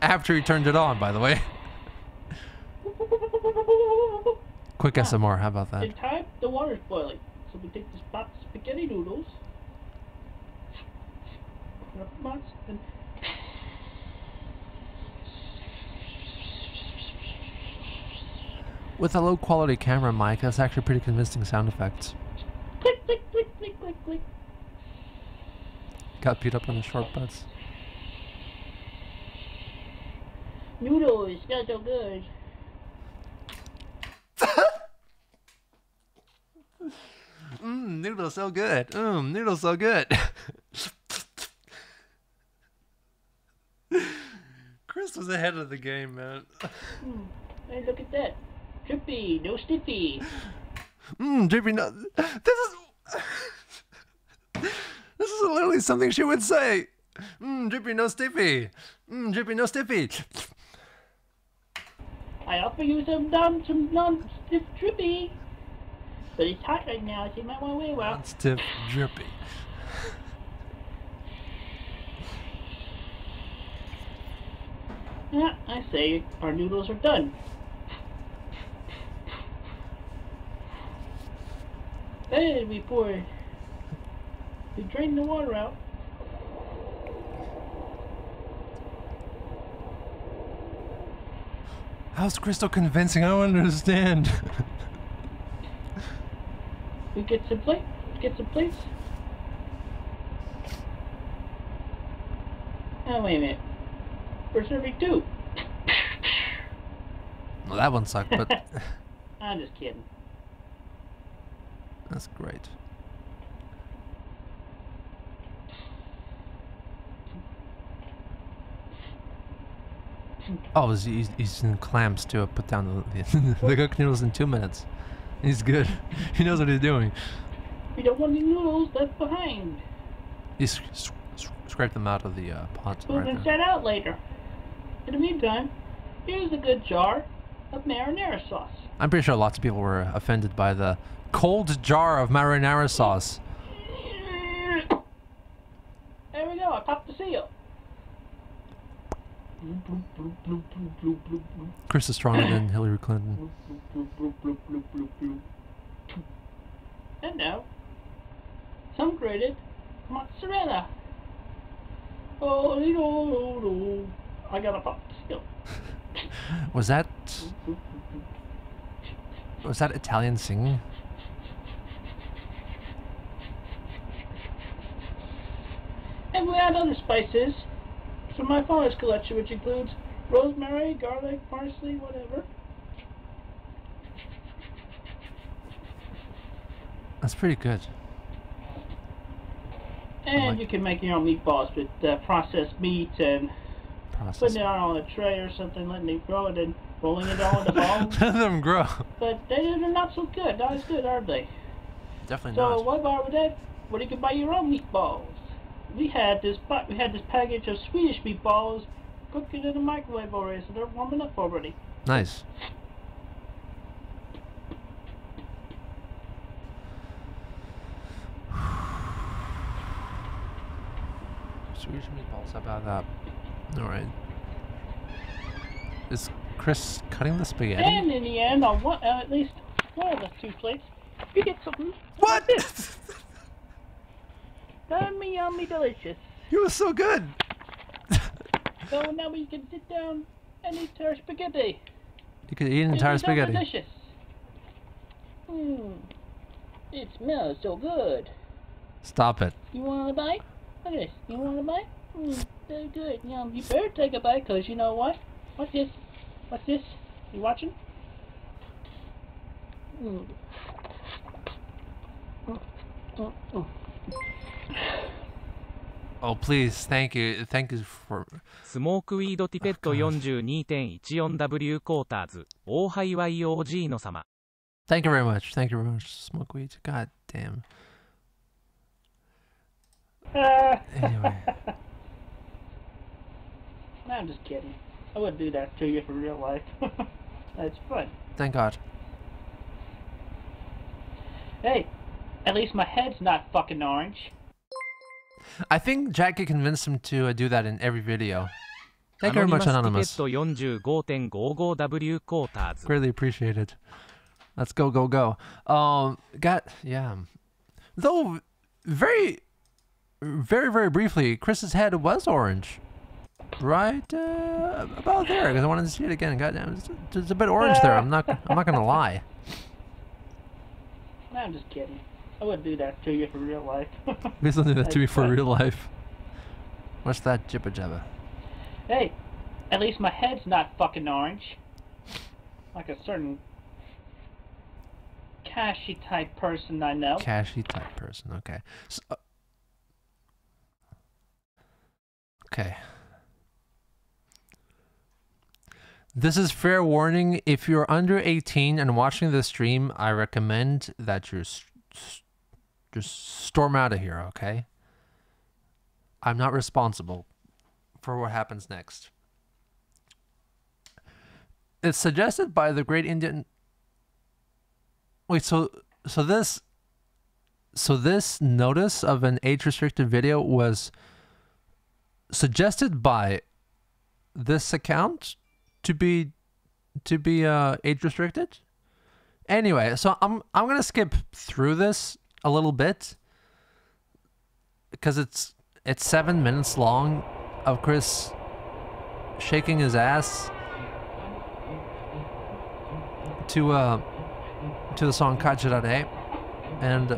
After he turned it on, by the way. Quick S M R, how about that? In time, the water's boiling. So we take this pot of spaghetti noodles. Open up the pots and... With a low quality camera mic, that's actually pretty convincing sound effects. Click, click, click, click, click, click. Got beat up on the short butts. Noodles, not so good. Mmm, noodles so good. Mmm, noodles so good. Chris was ahead of the game, man. Mm, hey, look at that. Drippy, no stiffy. Mmm, drippy, no... This is... This is literally something she would say. Mmm, drippy, no stiffy. Mmm, drippy, no stiffy. I offer you some non, some non-stiff drippy. But it's hot right now, so you might want to wait a while. Non-stiff drippy. Yeah, I say our noodles are done. Then we pour, we drain the water out. How's Crystal convincing? I don't understand. We get some plates. Get some plates. Oh wait a minute. We're serving two. Well, that one sucked, but I'm just kidding. That's great. Oh, he's, he's in clams too. I put down the, the cooked noodles in two minutes. He's good. He knows what he's doing. We don't want any noodles left behind. He sc sc scraped them out of the uh, pot. We're going to set out later. In the meantime, here's a good jar of marinara sauce. I'm pretty sure lots of people were offended by the cold jar of marinara sauce. There we go, I popped the seal. Chris is stronger than Hillary Clinton. And now, some grated mozzarella. Oh, no, no, no. I gotta pop the seal. Was that... Was that Italian singing? And we add other spices from my father's collection, which includes rosemary, garlic, parsley, whatever. That's pretty good. And like you can make your own meatballs with uh, processed meat and processed putting it on a tray or something, letting it grow and then rolling it all in the ball. Let them grow. But they're not so good. Not as good, are they? Definitely so not. So what about with that? What do you can buy your own meatballs? We had this, we had this package of Swedish meatballs cooking in the microwave already, so they're warming up already. Nice. Swedish meatballs. How about that? All right. Is Chris cutting the spaghetti? And in the end, on one, uh, at least one of the two plates, we get something. What? Like this. Yummy, yummy, delicious. You were so good. So now we can sit down and eat our spaghetti. You could eat an entire it's spaghetti. It's so delicious. Mm. It smells so good. Stop it. You want a bite? Look at this. You want a bite? Mm, so good. Yum. You better take a bite, because you know what? What's this? What's this? You watching? Mm. Mm, mm, mm. Oh, please, thank you. Thank you for... Smoke Weed Tippet forty-two point one four W Quarters. Oh, hi, Y O G no sama. Thank you very much. Thank you very much, Smoke Weed. God damn. Anyway. No, I'm just kidding. I wouldn't do that to you for real life. That's fun. Thank God. Hey, at least my head's not fucking orange. I think Jackie convinced him to uh, do that in every video. Thank you very much, Anonymous. Greatly appreciated. Let's go, go, go. Um, got yeah. Though, very, very, very briefly, Chris's head was orange. Right uh, about there, because I wanted to see it again. Goddamn, it's, it's a bit orange there. I'm not, I'm not gonna lie. No, I'm just kidding. I wouldn't do that to you for real life. Please don't do that to me for real life. What's that jibber jabber? Hey, at least my head's not fucking orange. Like a certain cashy type person I know. Cashy type person, okay. So, uh, okay. This is fair warning. If you're under eighteen and watching this stream, I recommend that you're... just storm out of here, okay? I'm not responsible for what happens next. It's suggested by the great Indian... Wait, so so this... So this notice of an age-restricted video was suggested by this account to be to be uh, age-restricted? Anyway, so I'm I'm gonna skip through this a little bit because it's it's seven minutes long of Chris shaking his ass to uh to the song Kachirare and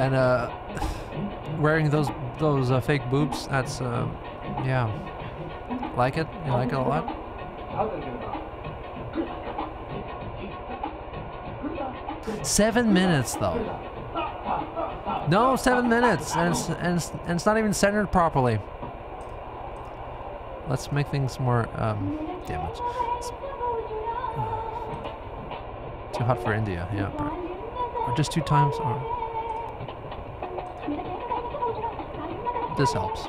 and uh wearing those those uh, fake boobs. That's uh, yeah, like it. You like it a lot. Seven minutes though. No, seven minutes, and it's, and it's, and it's not even centered properly. Let's make things more. Um, damn it. It's too hot for India. Yeah. Or just two times. Or... This helps.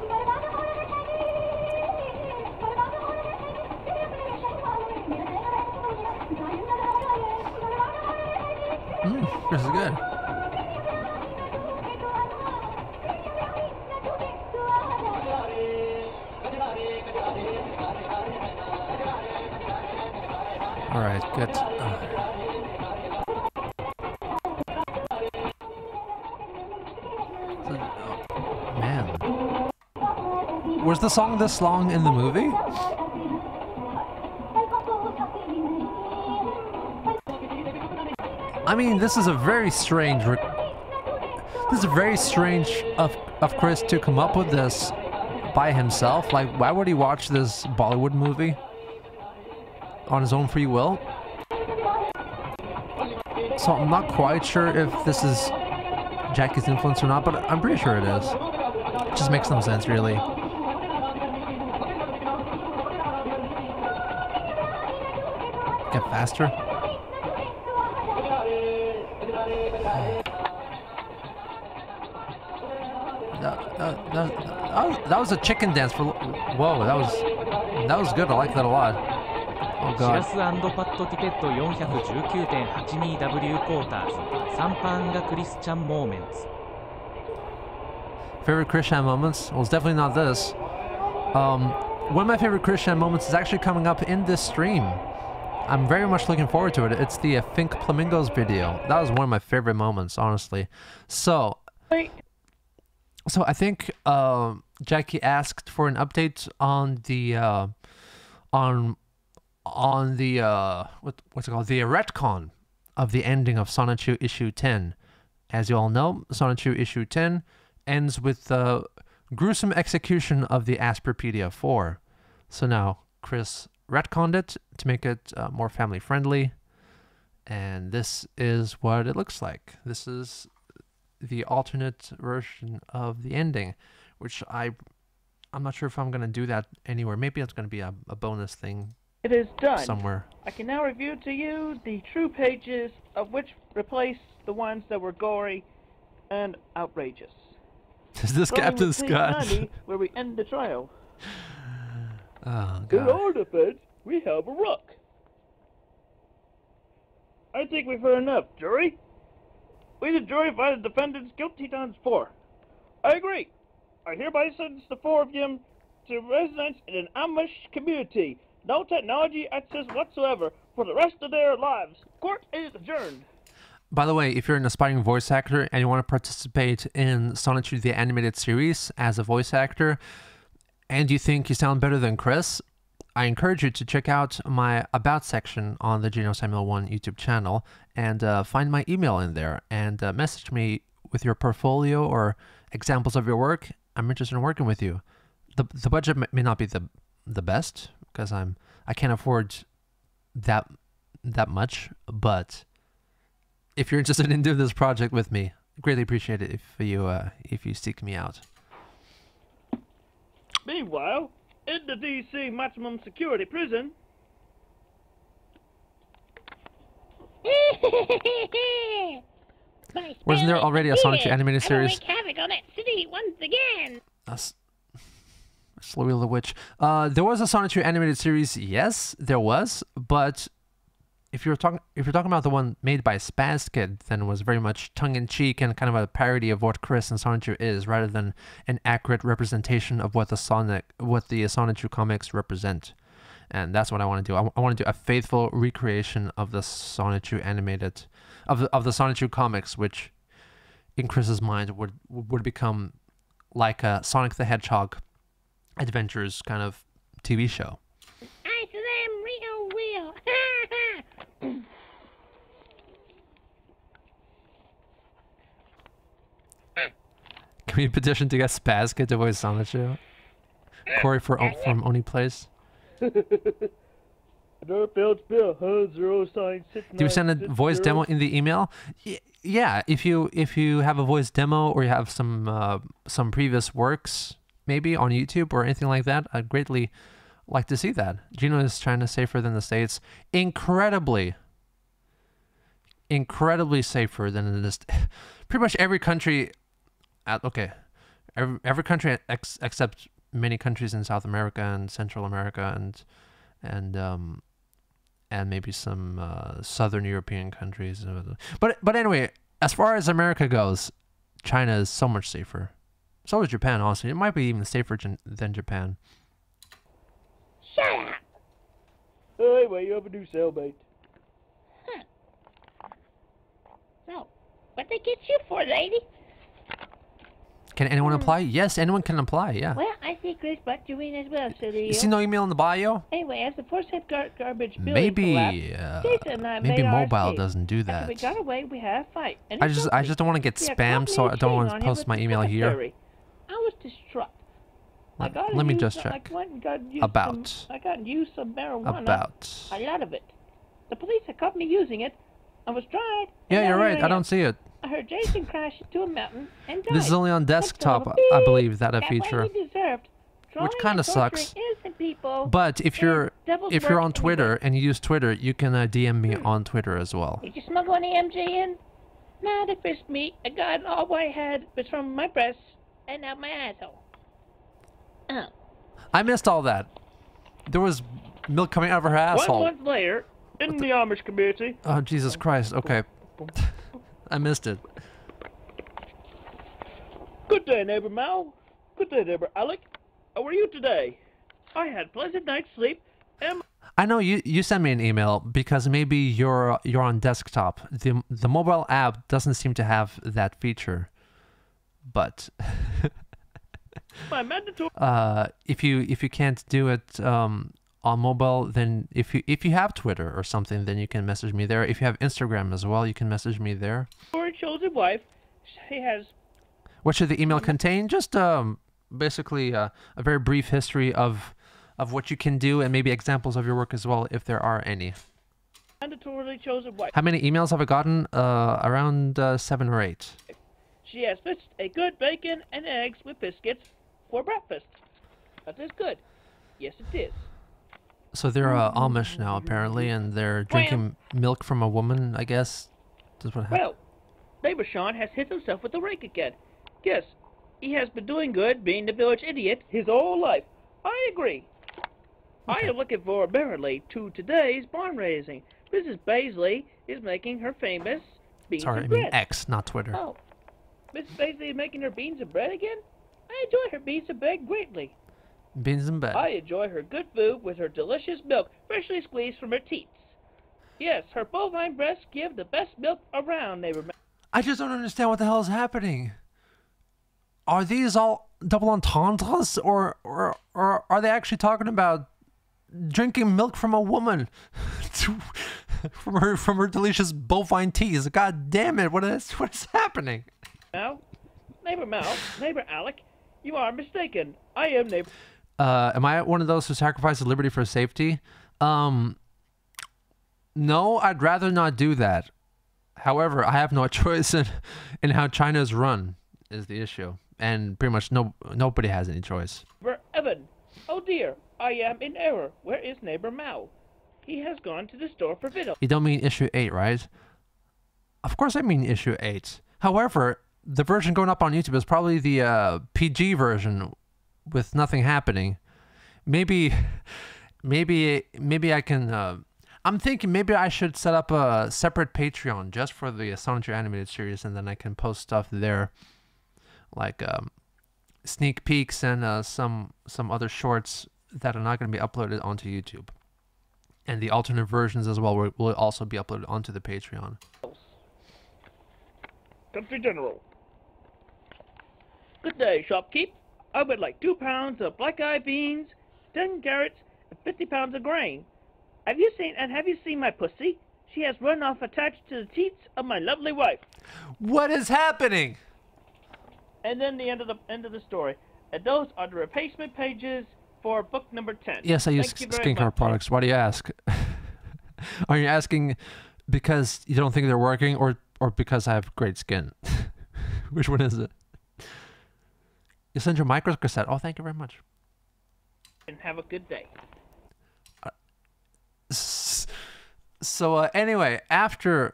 Mm, this is good. All right, good. Uh, man, was the song this long in the movie? I mean, this is a very strange. This is a very strange of of Chris to come up with this by himself. Like, why would he watch this Bollywood movie on his own free will? So I'm not quite sure if this is Jackie's influence or not, but I'm pretty sure it is. It just makes no sense, really. Get faster. That was a chicken dance for. Whoa, that was that was good. I like that a lot. Oh god. Favorite Krishan moments? Well, it's definitely not this. Um, one of my favorite Krishan moments is actually coming up in this stream. I'm very much looking forward to it. It's the uh, Fink Flamingos video. That was one of my favorite moments, honestly. So. Wait. So I think uh, Jackie asked for an update on the uh, on on the uh, what what's it called the retcon of the ending of Sonichu issue ten. As you all know, Sonichu issue ten ends with uh, gruesome execution of the Asperpedia four. So now Chris retconned it to make it uh, more family friendly. And this is what it looks like. This is the alternate version of the ending, which I, I'm not sure if I'm going to do that anywhere. Maybe it's going to be a, a bonus thing. It is done. Somewhere. I can now review to you the true pages of which replace the ones that were gory and outrageous. Is this Starting Captain Scott? ninety, where we end the trial. Oh, God. In our defense, we have a rock. I think we've heard enough, jury. We, the jury, find the defendants guilty times four. I agree. I hereby sentence the four of them to residence in an Amish community. No technology access whatsoever for the rest of their lives. Court is adjourned. By the way, if you're an aspiring voice actor and you want to participate in Sonic two the Animated Series as a voice actor, and you think you sound better than Chris, I encourage you to check out my About section on the Geno Samuel one YouTube channel and uh, find my email in there and uh, message me with your portfolio or examples of your work. I'm interested in working with you. The, the budget may not be the, the best, because I'm I can't afford that that much, but if you're interested in doing this project with me, greatly appreciate it if you uh, if you seek me out. Meanwhile, in the D C maximum security prison. Wasn't there already a Sonic two animated series? I wreak havoc on that city once again. That's Slowly the Witch. Uh, there was a Sonic two animated series, yes, there was. But if you're talking, if you're talking about the one made by Spaz Kid, then it was very much tongue in cheek and kind of a parody of what Chris and Sonic two is, rather than an accurate representation of what the Sonic, what the Sonic two comics represent. And that's what I want to do. I, I want to do a faithful recreation of the Sonic two animated, of the, of the Sonic two comics, which, in Chris's mind, would would become like a Sonic the Hedgehog Adventures kind of T V show. I am real real. Can we petition to get Spaz Kid to voice on the show? Corey for o from Oni Place. Do we send a voice demo in the email? Y yeah, if you if you have a voice demo or you have some uh, some previous works, maybe on YouTube or anything like that, I'd greatly like to see that. Geno is trying to safer than the States. Incredibly, incredibly safer than it is. Pretty much every country, at, okay, every, every country ex, except many countries in South America and Central America and and um, and maybe some uh, Southern European countries. But but anyway, as far as America goes, China is so much safer. So is Japan, honestly. It might be even safer than Japan. Shut up! Oh, anyway, you have a new cellmate. Huh. So, what they get you for, lady? Can anyone um, apply? Yes, anyone can apply, yeah. Well, I see Chris Butt doing as well, so do you. You see no email in the bio? Anyway, as the force-head gar garbage building maybe, collapsed, uh, and I maybe mobile doesn't do that. After we got away, we had a fight. And I, just, I just don't want to get spammed, so I don't want to post my email here. I was distraught. Let, I gotta let me use just some, check. I got about. Some, I got used some marijuana. About. A lot of it. The police had caught me using it. I was tried. Yeah, you're right. I, I don't see it. I heard Jason crash into a mountain and died. This is only on desktop, I believe, that a feature. Which kind of sucks. But if you're if you're on Twitter and you use Twitter, you can uh, D M me on Twitter as well. Did you smuggle any M J in? Nah, they fished me. I got all I had was from my breast. And out my asshole. Oh. I missed all that. There was milk coming out of her asshole. One month later, in the, the Amish community. Oh, Jesus Christ. Okay. I missed it. Good day, neighbor Mal. Good day, neighbor Alec. How are you today? I had a pleasant night's sleep. And I know you, you sent me an email because maybe you're you're on desktop. The, the mobile app doesn't seem to have that feature. But uh, if you if you can't do it um, on mobile, then if you if you have Twitter or something, then you can message me there. If you have Instagram as well, you can message me there. For a chosen wife, she has. What should the email contain? Just um, basically uh, a very brief history of of what you can do and maybe examples of your work as well, if there are any. Mandatorily chosen wife. How many emails have I gotten? Uh, around uh, seven or eight. She has fixed a good bacon and eggs with biscuits for breakfast. That is good. Yes, it is. So they're uh, Amish now, apparently, and they're drinking Bam. milk from a woman, I guess. That's what happened. Well, neighbor Sean has hit himself with the rake again. Yes, he has been doing good, being the village idiot, his whole life. I agree. Okay. I am looking forward merrily to today's barn raising. Missus Baisley is making her famous beans Sorry, and bread. Sorry, I mean X, not Twitter. Oh, Missus Baisley is making her beans and bread again? I enjoy her beans and bread greatly. Beans and bread. I enjoy her good food with her delicious milk, freshly squeezed from her teats. Yes, her bovine breasts give the best milk around, neighbor. I just don't understand what the hell is happening. Are these all double entendres, or, or, or are they actually talking about drinking milk from a woman? from her from her delicious bovine teas. God damn it, what is, what is happening? Now, neighbor Mal, neighbor Alec, you are mistaken. I am neighbor... Uh, am I one of those who sacrifices liberty for safety? Um, no, I'd rather not do that. However, I have no choice in, in how China's run is the issue. And pretty much no nobody has any choice. For Evan, oh dear, I am in error. Where is neighbor Mao? He has gone to the store for victuals. You don't mean issue eight, right? Of course I mean issue eight. However, the version going up on YouTube is probably the uh, P G version with nothing happening. Maybe, maybe, maybe I can... Uh, I'm thinking maybe I should set up a separate Patreon just for the Sonic Animated series, and then I can post stuff there, like um, sneak peeks and uh, some some other shorts that are not going to be uploaded onto YouTube. And the alternate versions as well will, will also be uploaded onto the Patreon. Country General. Good day, shopkeep. I would like two pounds of black-eyed beans, ten carrots, and fifty pounds of grain. Have you seen and have you seen my pussy? She has run off attached to the teats of my lovely wife. What is happening? And then the end of the end of the story. And those are the replacement pages for book number ten. Yes, I use skincare products. Why do you ask? Are you asking because you don't think they're working, or or because I have great skin? Which one is it? You send your micro cassette. Oh, thank you very much. And have a good day. Uh, so uh, anyway, after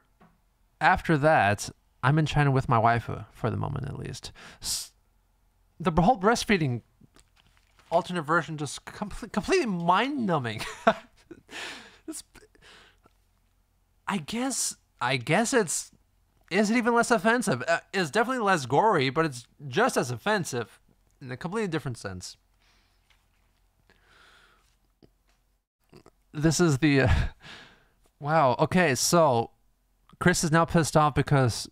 after that, I'm in China with my waifu for the moment, at least. S the whole breastfeeding alternate version just com completely mind-numbing. I guess I guess it's is it even less offensive? Uh, it's definitely less gory, but it's just as offensive in a completely different sense. This is the uh, wow. Okay, so Chris is now pissed off because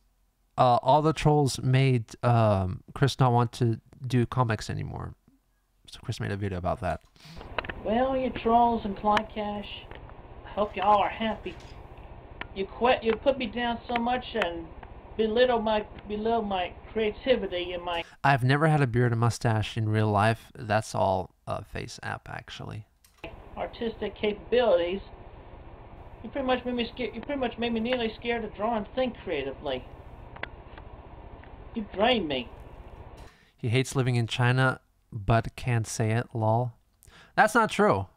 Uh, all the trolls made um, Chris not want to do comics anymore. So Chris made a video about that. Well, you trolls and Clycash, I hope you all are happy. You quit. You put me down so much and belittle my belittle my creativity and my. I've never had a beard and mustache in real life. That's all uh, face app actually. Artistic capabilities. You pretty much made me scared. You pretty much made me nearly scared to draw and think creatively. You drain me. He hates living in China, but can't say it, lol. That's not true.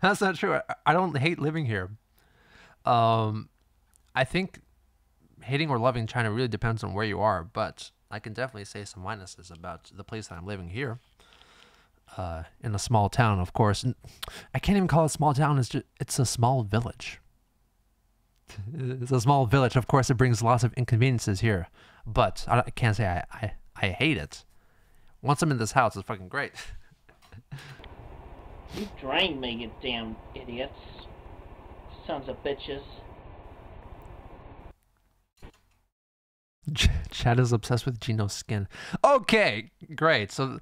That's not true. I don't hate living here. Um, I think hating or loving China really depends on where you are, but I can definitely say some minuses about the place that I'm living here. Uh, in a small town, of course. And I can't even call it a small town. It's just, it's a small village. It's a small village. Of course, it brings lots of inconveniences here. But I can't say I, I, I hate it. Once I'm in this house, it's fucking great. You drain me, you damn idiots. Sons of bitches. Ch Chad is obsessed with Gino's skin. Okay, great. So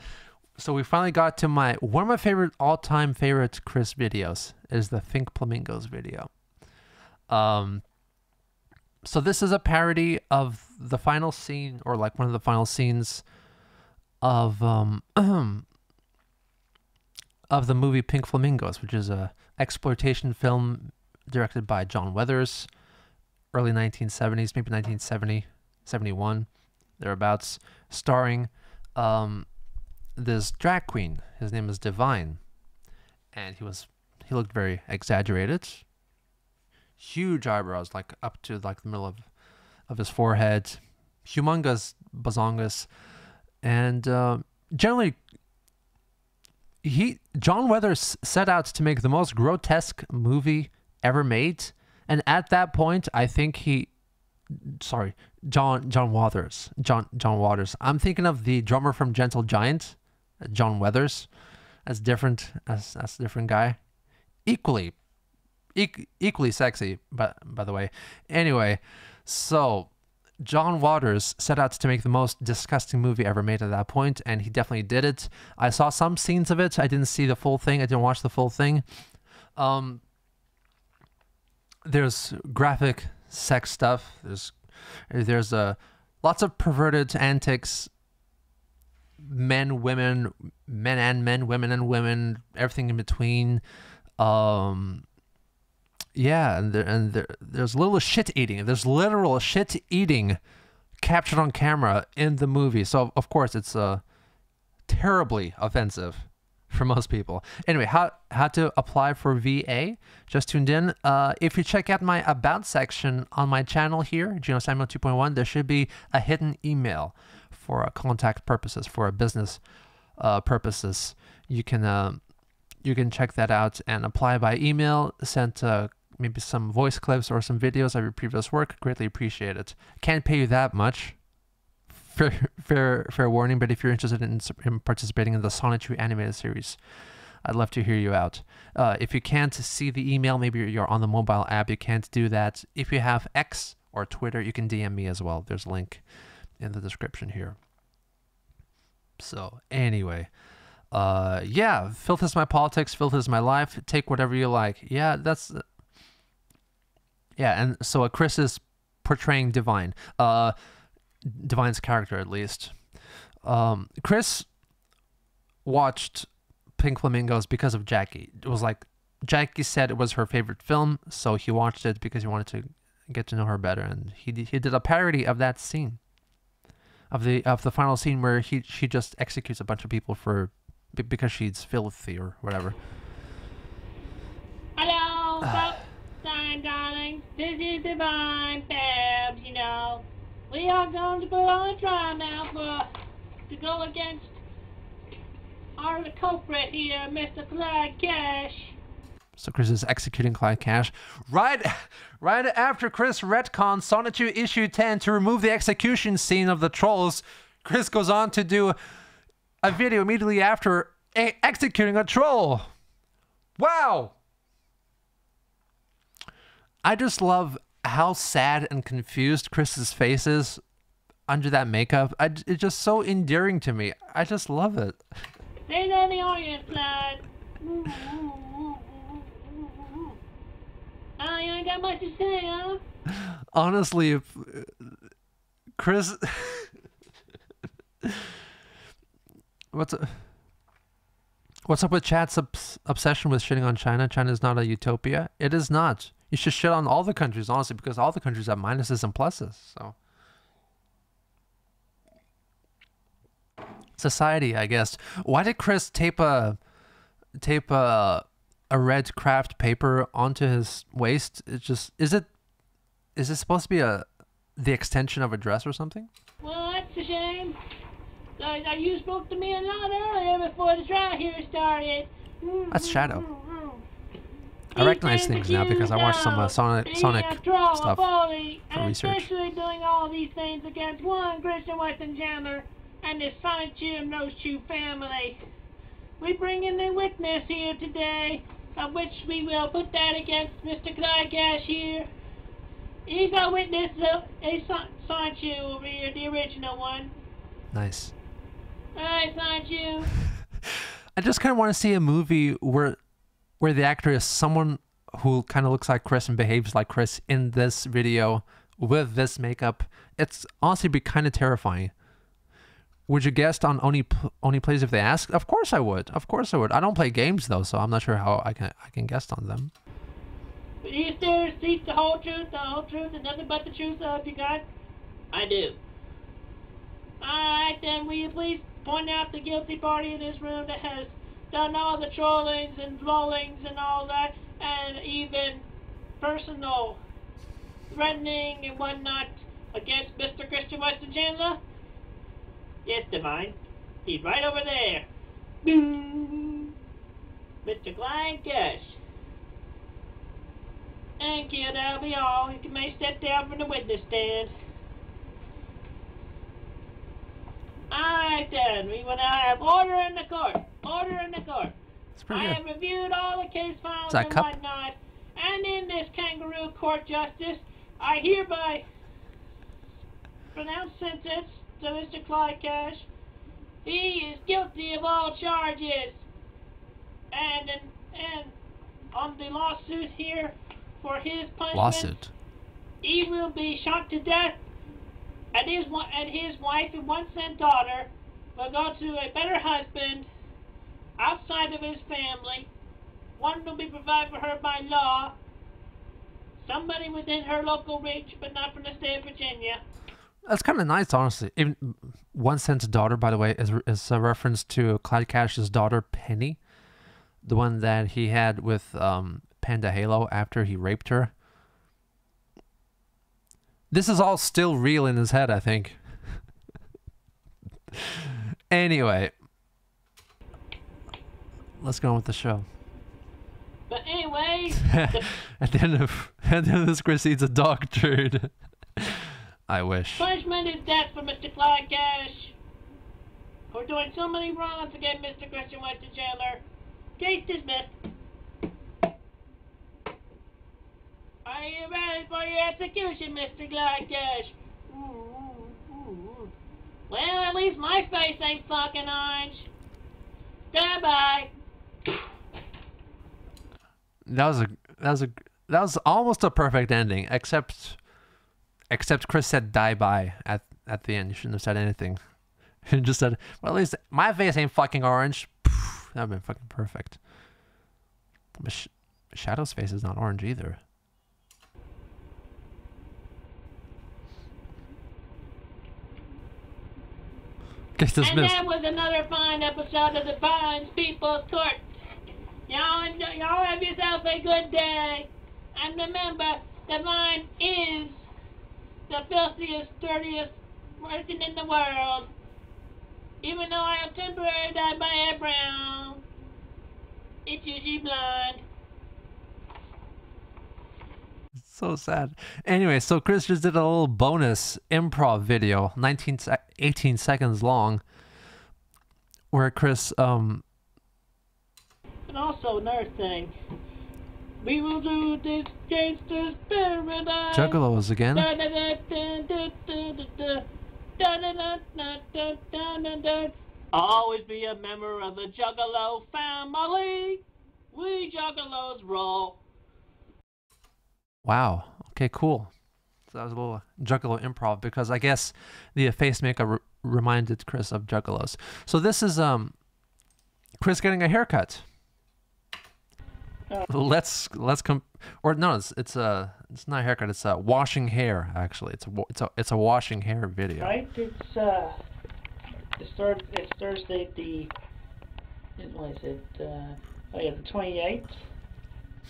so we finally got to my... One of my favorite, all-time favorite Chris videos is the Think Flamingos video. Um... So this is a parody of the final scene, or like one of the final scenes of um of the movie Pink Flamingos, which is a exploitation film directed by John Weathers, early nineteen seventies, maybe nineteen seventy, seventy-one, thereabouts, starring um this drag queen. His name is Divine, and he was he looked very exaggerated. Huge eyebrows, like up to like the middle of of his forehead, humongous bazongas, and uh, generally he John Weathers set out to make the most grotesque movie ever made. And at that point, I think he, sorry, John John Waters, John John Waters. I'm thinking of the drummer from Gentle Giant, John Weathers. That's different. That's that's a different guy. Equally, e- equally sexy. But by the way, anyway, so John Waters set out to make the most disgusting movie ever made at that point, and he definitely did it. I saw some scenes of it. I didn't see the full thing. I didn't watch the full thing. Um, there's graphic sex stuff. There's there's a lots of perverted antics. Men, women, men and men, women and women, everything in between. Um, yeah, and there, and there, there's little shit eating. There's literal shit eating captured on camera in the movie. So of course it's uh, terribly offensive for most people. Anyway, how how to apply for V A? Just tuned in. Uh, if you check out my about section on my channel here, Gino Samuel two point one, there should be a hidden email for uh, contact purposes, for business uh, purposes. You can uh, you can check that out and apply by email. Sent uh, maybe some voice clips or some videos of your previous work. Greatly appreciate it. Can't pay you that much. Fair, fair, fair warning, but if you're interested in, in participating in the Sonic two animated series, I'd love to hear you out. Uh, if you can't see the email, maybe you're on the mobile app, you can't do that. If you have X or Twitter, you can D M me as well. There's a link in the description here. So anyway, uh, yeah, filth is my politics, filth is my life. Take whatever you like. Yeah, that's uh, yeah. And so uh, Chris is portraying Divine. Uh, Divine's character, at least. Um, Chris watched Pink Flamingos because of Jackie. It was like Jackie said it was her favorite film, so he watched it because he wanted to get to know her better. And he did, he did a parody of that scene, of the of the final scene where he she just executes a bunch of people for because she's filthy or whatever. Hello, folks. Fine, darling. This is Divine Fabs, you know. We are going to put on a trial now for, to go against our culprit here, Mister Clyde Cash. So Chris is executing Clyde Cash. Right right after Chris retcons Sonic two issue ten to remove the execution scene of the trolls, Chris goes on to do a video immediately after a executing a troll. Wow! I just love how sad and confused Chris's face is under that makeup. I, it's just so endearing to me. I just love it. Stay down the audience, lad. Ooh, ooh, ooh, ooh, ooh. Oh, you ain't got much to say, huh? Honestly, if Chris... What's a... What's up with Chad's obs obsession with shitting on China? China is not a utopia. It is not. You should shit on all the countries, honestly, because all the countries have minuses and pluses. So, society, I guess. Why did Chris tape a tape a a red craft paper onto his waist? It's just is it is it supposed to be a the extension of a dress or something? Well, that's a shame. Like, like you spoke to me a lot earlier before the trial here started. That's Shadow. I recognize things now because I watched some uh, Sonic, Sonic stuff for research. Especially doing all these things against one Christian Western jammer and the Sonic two and Nose two family. We bring in the witness here today, of which we will put that against Mister Clyde Cash here. He's our witness, a Sonic two over here, the original one. Nice. Alright, Sonic two. I just kind of want to see a movie where where the actor is someone who kind of looks like Chris and behaves like Chris in this video with this makeup. It's honestly be kind of terrifying. Would you guest on only only plays if they ask? Of course I would. Of course I would. I don't play games though, so I'm not sure how I can I can guest on them. Is there seek the whole truth, the whole truth, and nothing but the truth of you God? I do. Alright then, will you please point out the guilty party in this room that has done all the trollings and trollings and all that, and even personal threatening and whatnot against Mister Christian Weston Chandler? Yes, Divine. He's right over there. Boom. Mister Clyde Gush. Thank you, that'll be all. You may step down from the witness stand. Alright then, we will now have order in the court. Order in the court. I good. have reviewed all the case files and cup? whatnot, and in this kangaroo court justice, I hereby pronounce sentence to Mister Clyde Cash. He is guilty of all charges, and and, and on the lawsuit here for his punishment, lawsuit. he will be shot to death, and his and his wife and one son daughter will go to a better husband outside of his family. One will be provided for her by law, somebody within her local reach, but not from the state of Virginia. That's kind of nice, honestly. Even one son's daughter, by the way, is is a reference to Clyde Cash's daughter Penny, the one that he had with um, Panda Halo after he raped her. This is all still real in his head, I think. Anyway, let's go on with the show. But anyway, the at the end of at the end of this, Chris eats a dog, dude. I wish. Punishment is death for Mister Clyde Cash for doing so many wrongs against Mister Christian Weston Chandler. Case dismissed. Are you ready for your execution, Mister Clyde Cash? Ooh, ooh, ooh. Well, at least my face ain't fucking orange. Goodbye. That was a that was a that was almost a perfect ending, except except Chris said die bye at at the end. You shouldn't have said anything. You just said, well, at least my face ain't fucking orange. That would've been fucking perfect. But Sh Shadow's face is not orange either. And that was another fine episode of the Fine People's Court. Y'all y'all have yourself a good day. And remember, the vine is the filthiest, dirtiest person in the world. Even though I have temporarily dyed my hair brown, it's usually blonde. So sad. Anyway, so Chris just did a little bonus improv video, nineteen, eighteen seconds long, where Chris, um... and also another thing. We will do this gangster's paradise. Juggalos again. Always be a member of the Juggalo family. We Juggalos roll. Wow. Okay, cool. So that was a little Juggalo improv because I guess the face makeup re reminded Chris of Juggalos. So this is um, Chris getting a haircut. Uh, let's let's com or no, it's it's a it's not a haircut. It's a washing hair actually. It's a it's a it's a washing hair video. Right. It's uh, it's, third, it's Thursday the what is it? Uh, oh yeah, the twenty-eighth,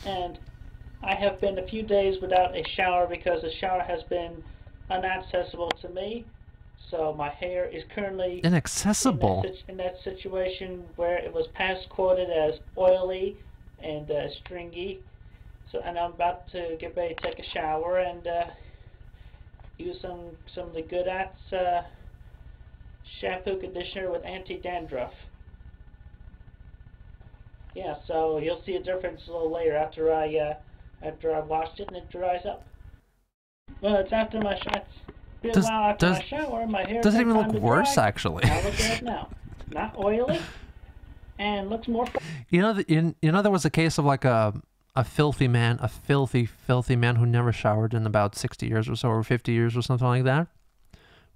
and I have been a few days without a shower because the shower has been inaccessible to me, so my hair is currently inaccessible in that, in that situation where it was past quoted as oily and uh, stringy. So, and I'm about to get ready to take a shower and uh, use some some of the Good At's uh, shampoo conditioner with anti-dandruff. Yeah, so you'll see a difference a little later after I. Uh, After I washed it and it dries up. Well, it's after my shower. It's been a while after does, my shower. My hair doesn't even look worse, dry. actually. I look at it now. Not oily, and looks more. You know, the, in, you know, there was a case of like a a filthy man, a filthy, filthy man who never showered in about sixty years or so, or fifty years or something like that.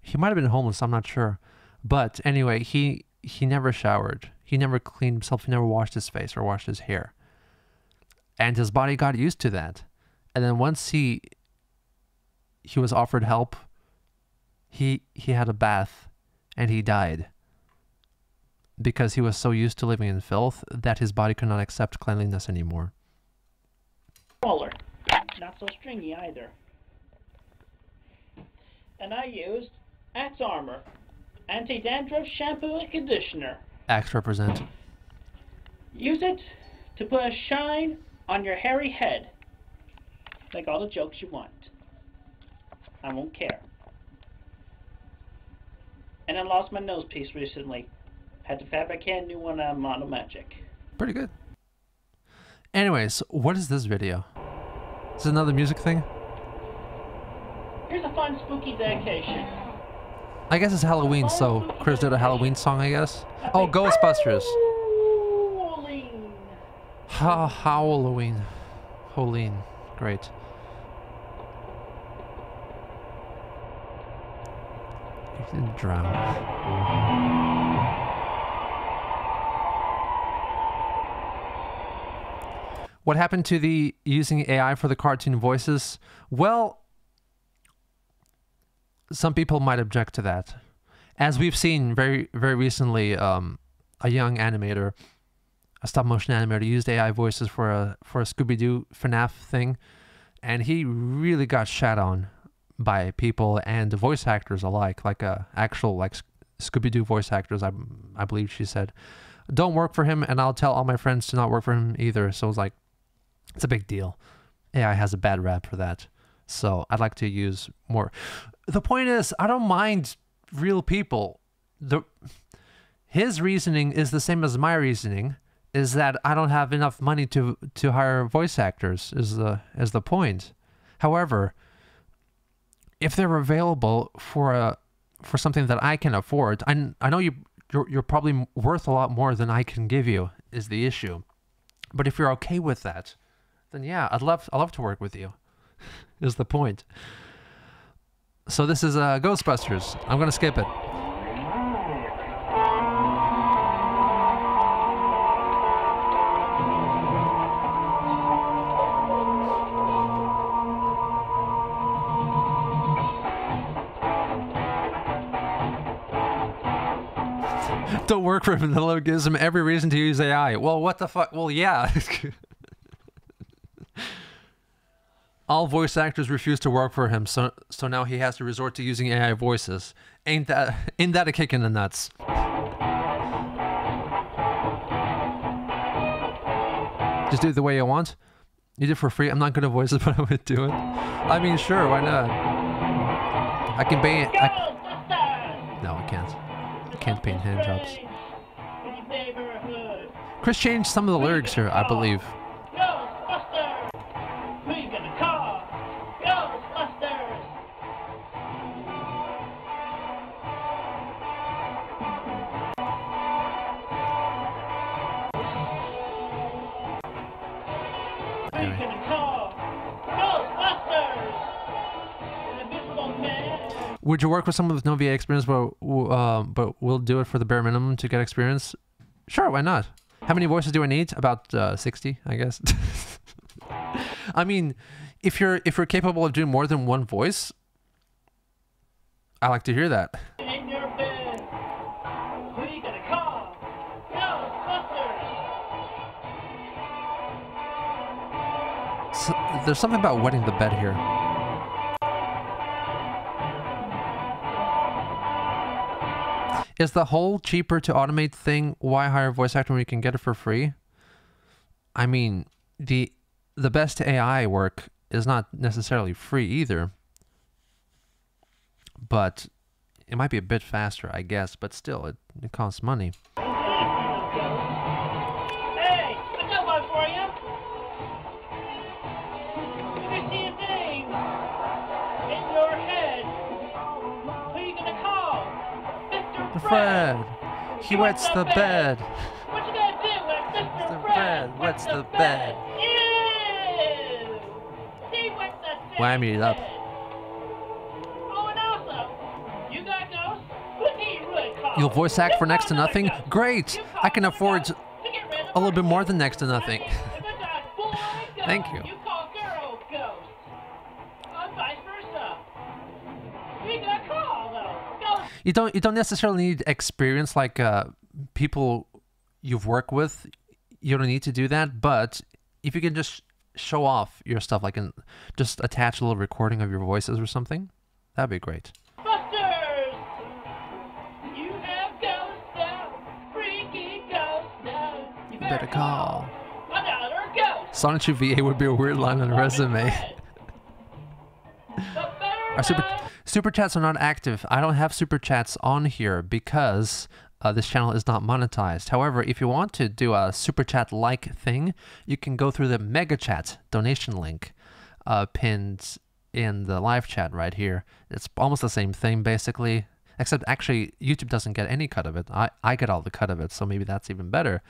He might have been homeless. I'm not sure, But anyway, he he never showered. He never cleaned himself. He never washed his face or washed his hair. And his body got used to that. And then once he he was offered help, he he had a bath and he died. Because he was so used to living in filth that his body could not accept cleanliness anymore. Smaller, not so stringy either. And I used Axe Armor, anti-dandruff shampoo and conditioner. Axe represent. Use it to put a shine on your hairy head. Make all the jokes you want. I won't care. And I lost my nose piece recently. Had to fabricate a new one on Mono Magic. Pretty good. Anyways, what is this video? Is it another music thing? Here's a fun spooky dedication. I guess it's Halloween, so Chris dedication. did a Halloween song, I guess. I oh, Ghostbusters. Halloween. Ha Halloween. Halloween. Great. You didn't drown. What happened to the using A I for the cartoon voices? Well, some people might object to that. As we've seen very, very recently, um, a young animator, a stop-motion animator, used A I voices for a, for a Scooby-Doo FNAF thing, and he really got shat on by people and voice actors alike, like uh, actual like Scooby-Doo voice actors, I, I believe she said. Don't work for him, and I'll tell all my friends to not work for him either. So it's like, it's a big deal. A I has a bad rap for that. So I'd like to use more. The point is, I don't mind real people. The, his reasoning is the same as my reasoning, is that I don't have enough money to, to hire voice actors is the, is the point. However, if they're available for, a, for something that I can afford, I, I know you, you're, you're probably worth a lot more than I can give you is the issue. But if you're okay with that, then yeah, I'd love I'd love to work with you, is the point. So this is uh, Ghostbusters. I'm going to skip it. Don't work for him. That gives him every reason to use A I. Well, what the fuck? Well, yeah. All voice actors refuse to work for him, so so now he has to resort to using A I voices. Ain't that ain't that a kick in the nuts? Just do it the way you want. You do it for free. I'm not good at voices, but I would do it. I mean, sure, why not? I can ban. I... No, I can't. Can't paint hand jobs. Chris changed some of the lyrics here, I believe. Ghostbusters! Who you gonna call? Ghostbusters! Who you gonna call? Ghostbusters! An invisible man. Would you work with someone with no V A experience, but Uh, but we'll do it for the bare minimum to get experience? Sure, why not? How many voices do I need? About uh, sixty, I guess. I mean, if you're if you're capable of doing more than one voice, I like to hear that. In your bed. Who you gonna call? Ghostbusters! So, there's something about wetting the bed here. Is the whole cheaper to automate thing, why hire a voice actor when you can get it for free? I mean, the the best A I work is not necessarily free either. But it might be a bit faster, I guess, but still, it, it costs money. Hey, I got one for you. You can see a name in your head. Who are you going to call? Fred, Fred, he wets, wets the, the bed. bed. What you gonna do when Mister Fred wets the bed? Ew! He wets the Whammy it up. Bed. Oh, and also, you got ghosts? Who do you really call? You'll voice act for next to nothing? Great! I can afford a little bit more than next to nothing. Thank you. You don't, you don't necessarily need experience like uh, people you've worked with. You don't need to do that, but if you can just show off your stuff, like and just attach a little recording of your voices or something, that'd be great. Busters! You have ghosts now, freaky ghosts now. You better, better call. call another ghost. Sonic V A would be a weird line on a resume. Our super, super chats are not active. I don't have super chats on here because Uh, this channel is not monetized. However, if you want to do a super chat like thing, you can go through the mega chat donation link uh, pinned in the live chat right here. It's almost the same thing basically, except actually YouTube doesn't get any cut of it. I, I get all the cut of it, so maybe that's even better.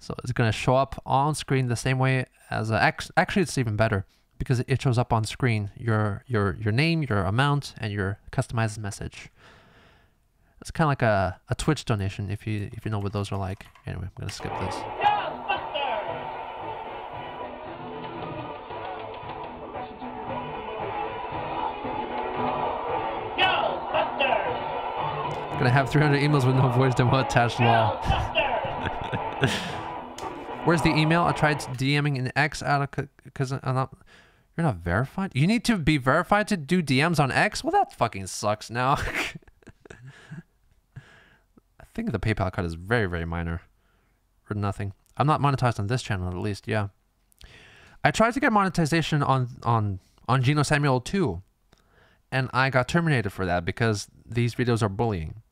So it's going to show up on screen the same way as a, actually it's even better because it shows up on screen, your, your, your name, your amount, and your customized message. It's kind of like a, a Twitch donation, if you if you know what those are like. Anyway, I'm gonna skip this. Ghostbusters! Ghostbusters! Gonna have three hundred emails with no voice demo attached. Lol. Where's the email? I tried DMing in X out of because I'm not. You're not verified. You need to be verified to do D Ms on X. Well, that fucking sucks now. I think the PayPal cut is very, very minor or nothing. I'm not monetized on this channel, at least. Yeah, I tried to get monetization on on on Geno Samuel too, and I got terminated for that because these videos are bullying.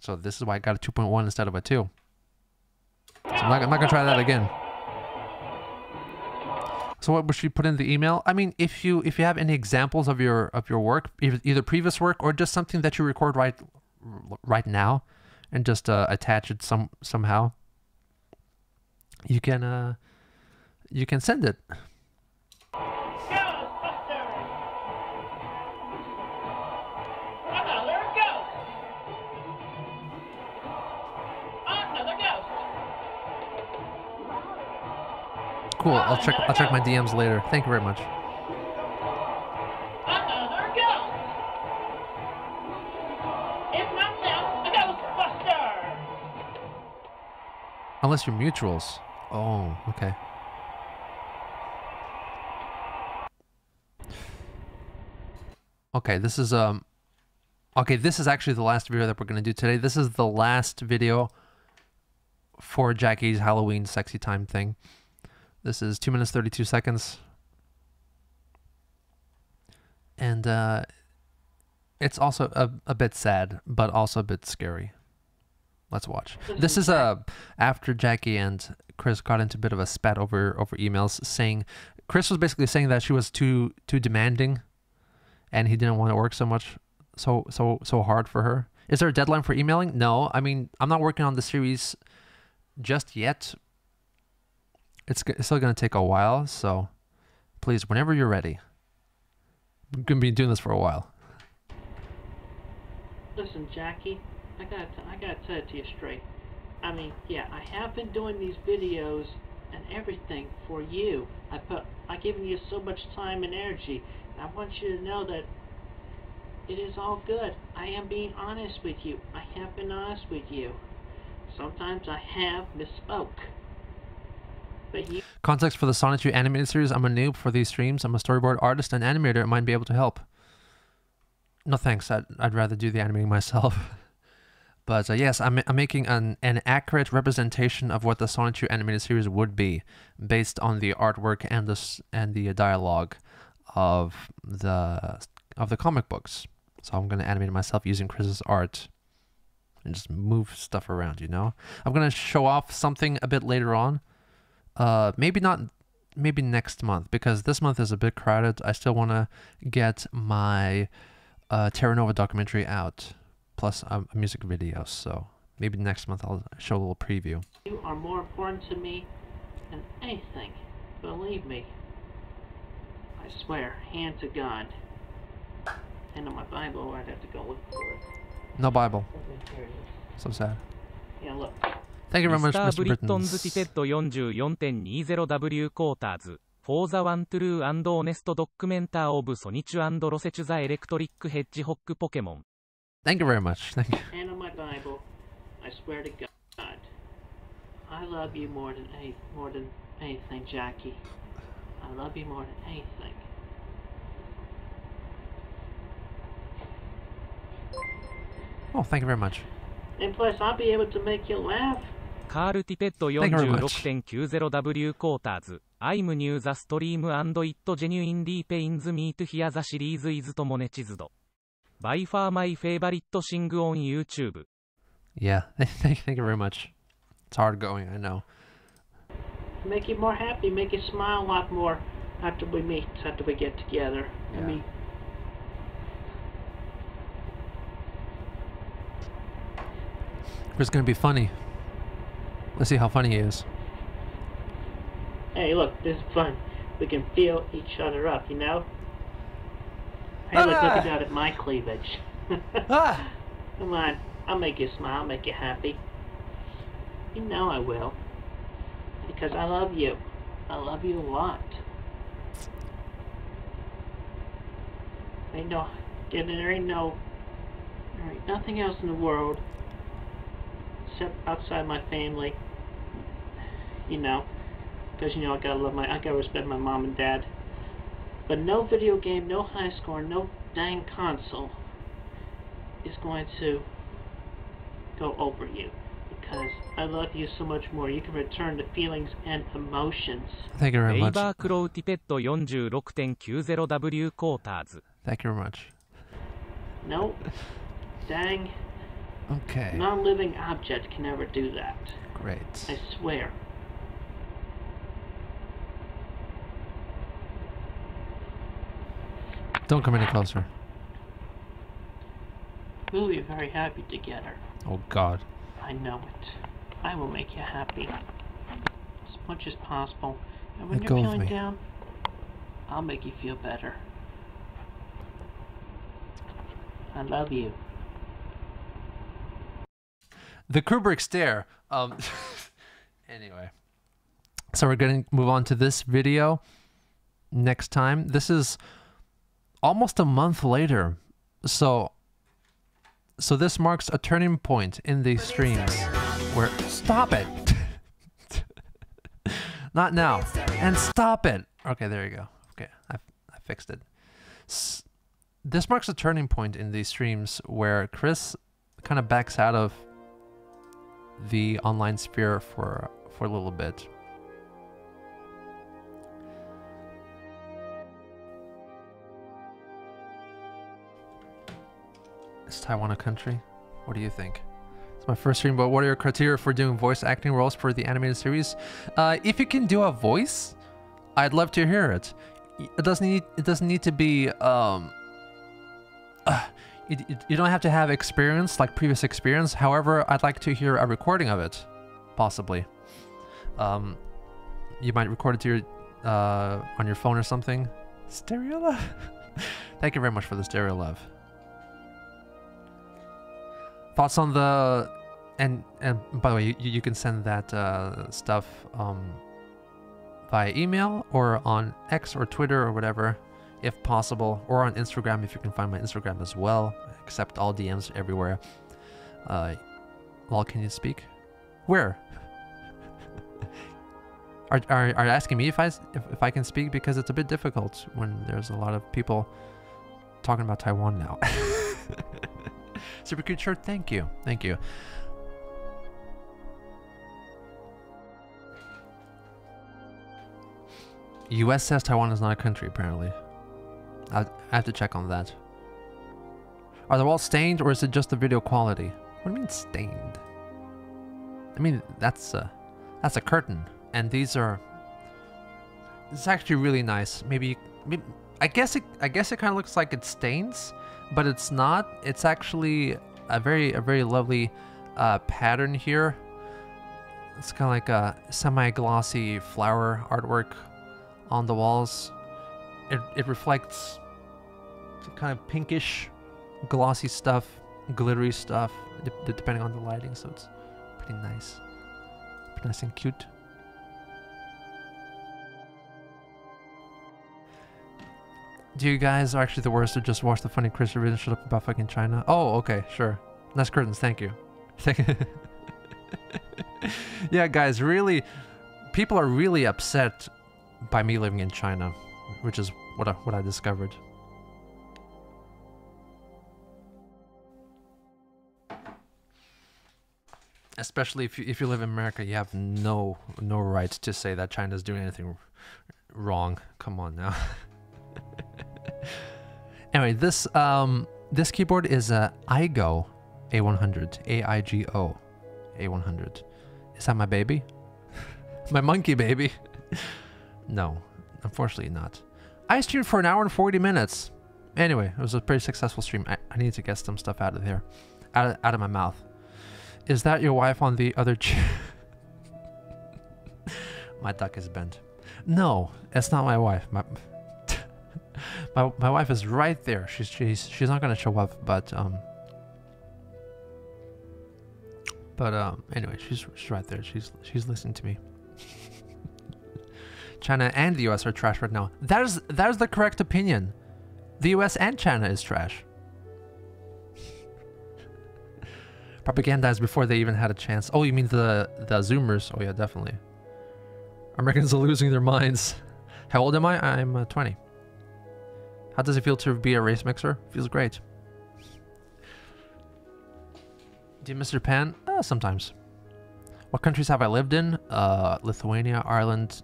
So this is why I got a two point one instead of a two. So I'm not, I'm not gonna try that again. So what should you put in the email? I mean, if you if you have any examples of your of your work, either previous work or just something that you record right right now, and just uh, attach it some somehow. You can uh, you can send it. Ghostbusters! Another ghost. Another ghost. Cool. I'll check. I'll check my D Ms later. Thank you very much. Unless you're mutuals. Oh, okay. Okay, this is um Okay, this is actually the last video that we're gonna do today. This is the last video for Jackie's Halloween sexy time thing. This is two minutes thirty-two seconds. And uh it's also a, a bit sad, but also a bit scary. Let's watch. This is uh, after Jackie and Chris got into a bit of a spat over over emails, saying Chris was basically saying that she was too too demanding, and he didn't want to work so much, so so so hard for her. Is there a deadline for emailing? No, I mean I'm not working on the series just yet. It's, it's still gonna take a while, so please, whenever you're ready. I'm gonna be doing this for a while. Listen, Jackie. I gotta, I gotta tell it to you straight. I mean, yeah, I have been doing these videos and everything for you. I put, I've given you so much time and energy. And I want you to know that it is all good. I am being honest with you. I have been honest with you. Sometimes I have misspoke. But you. Context for the Sonic U animated series. I'm a noob for these streams. I'm a storyboard artist and animator. I might be able to help. No thanks. I'd, I'd rather do the animating myself. But uh, yes, I'm, I'm making an, an accurate representation of what the Sonic U animated series would be based on the artwork and the, and the dialogue of the, of the comic books. So I'm going to animate myself using Chris's art and just move stuff around, you know? I'm going to show off something a bit later on. Uh, maybe not, maybe next month, because this month is a bit crowded. I still want to get my uh, Terra Nova documentary out. Plus a um, music video, so maybe next month I'll show a little preview. You are more important to me than anything, believe me. I swear, hand to God. And on my Bible, I'd have to go look for it. No Bible. So sad. Yeah, look. Thank you very much, Mister Britton's forty-four point two zero W quarters for the one true and honest documenter of Sonichu and Rosechu the Electric Hedgehog Pokemon. Thank you very much. Thank you. And on my Bible, I swear to God, I love you more than any, more than anything, Jackie. I love you more than anything. Oh, thank you very much. And plus, I'll be able to make you laugh. Carl Tippett forty-four point nine zero W quarters. I'm new the stream and it genuinely pains me to hear the series is to monetized. By far my favorite thing on YouTube. Yeah, thank you very much. It's hard going, I know. Make you more happy, make you smile a lot more after we meet, after we get together. Yeah. I mean, it's gonna be funny. Let's see how funny he is. Hey, look, this is fun. We can feel each other up, you know? Hey, ah! look, look out at my cleavage. ah! Come on, I'll make you smile, make you happy. You know I will. Because I love you. I love you a lot. Ain't no, there ain't no, there ain't nothing else in the world. Except outside my family, you know, because you know I gotta love my, I gotta respect my mom and dad. But no video game, no high score, no dang console is going to go over you, because I love you so much more. You can return the feelings and emotions. Thank you very much. forty-six point nine zero W quarters. Thank you very much. No, dang. Okay. Non-living object can never do that. Great. I swear. Don't come any closer. We'll be very happy together. Oh God. I know it. I will make you happy as much as possible. And when Let you're feeling down, I'll make you feel better. I love you. The Kubrick stare. Um, anyway, so we're going to move on to this video next time. This is almost a month later, so so this marks a turning point in these streams. Where stop it, not now, and stop it. Okay, there you go. Okay, I I fixed it. S this marks a turning point in these streams where Chris kind of backs out of the online sphere for for a little bit. Is Taiwan a country? What do you think? It's my first stream, but what are your criteria for doing voice acting roles for the animated series? Uh, if you can do a voice, I'd love to hear it. It doesn't need it doesn't need to be. Um, uh, It, it, you don't have to have experience, like previous experience. However, I'd like to hear a recording of it, possibly. Um, you might record it to your, uh, on your phone or something. Stereo love? Thank you very much for the stereo love. Thoughts on the... And, and by the way, you, you can send that uh, stuff um, via email or on X or Twitter or whatever. If possible, or on Instagram if you can find my Instagram as well. Accept all D Ms everywhere. Uh, Lol, can you speak? Where? are, are are asking me if I if, if I can speak, because it's a bit difficult when there's a lot of people talking about Taiwan now. Super cute shirt. Thank you, thank you. U S says Taiwan is not a country apparently. I have to check on that. Are the walls stained, or is it just the video quality? What do you mean stained? I mean, that's a, that's a curtain, and these are. It's actually really nice. Maybe, maybe I guess it. I guess it kind of looks like it stains, but it's not. It's actually a very, a very lovely uh, pattern here. It's kind of like a semi-glossy flower artwork on the walls. It, it reflects kind of pinkish glossy stuff glittery stuff de depending on the lighting, so it's pretty nice, pretty nice and cute. Do you guys are actually the worst to just watch the funny Chris reveal and shut up about fucking China? Oh, okay, sure. Nice curtains, thank you. Thank you. Yeah, guys, really, people are really upset by me living in China, which is what I, what I discovered. Especially if you, if you live in America, you have no no right to say that China's doing anything wrong. Come on now. Anyway, this um this keyboard is a Aigo A one hundred, A I G O, A one hundred. Is that my baby? My monkey baby? No, unfortunately not. I streamed for an hour and forty minutes. Anyway, it was a pretty successful stream. I, I need to get some stuff out of there, out of, out of my mouth. Is that your wife on the other chair? My duck is bent. No, it's not my wife. My my, my wife is right there. She's she's she's not gonna show up, but um. But um, anyway, she's she's right there. She's she's listening to me. China and the U S are trash right now. That is that is the correct opinion. The U S and China is trash. Propagandized before they even had a chance. Oh, you mean the the Zoomers? Oh yeah, definitely. Americans are losing their minds. How old am I? I'm uh, twenty. How does it feel to be a race mixer? Feels great. Do you miss Japan? Uh, sometimes. What countries have I lived in? Uh, Lithuania, Ireland,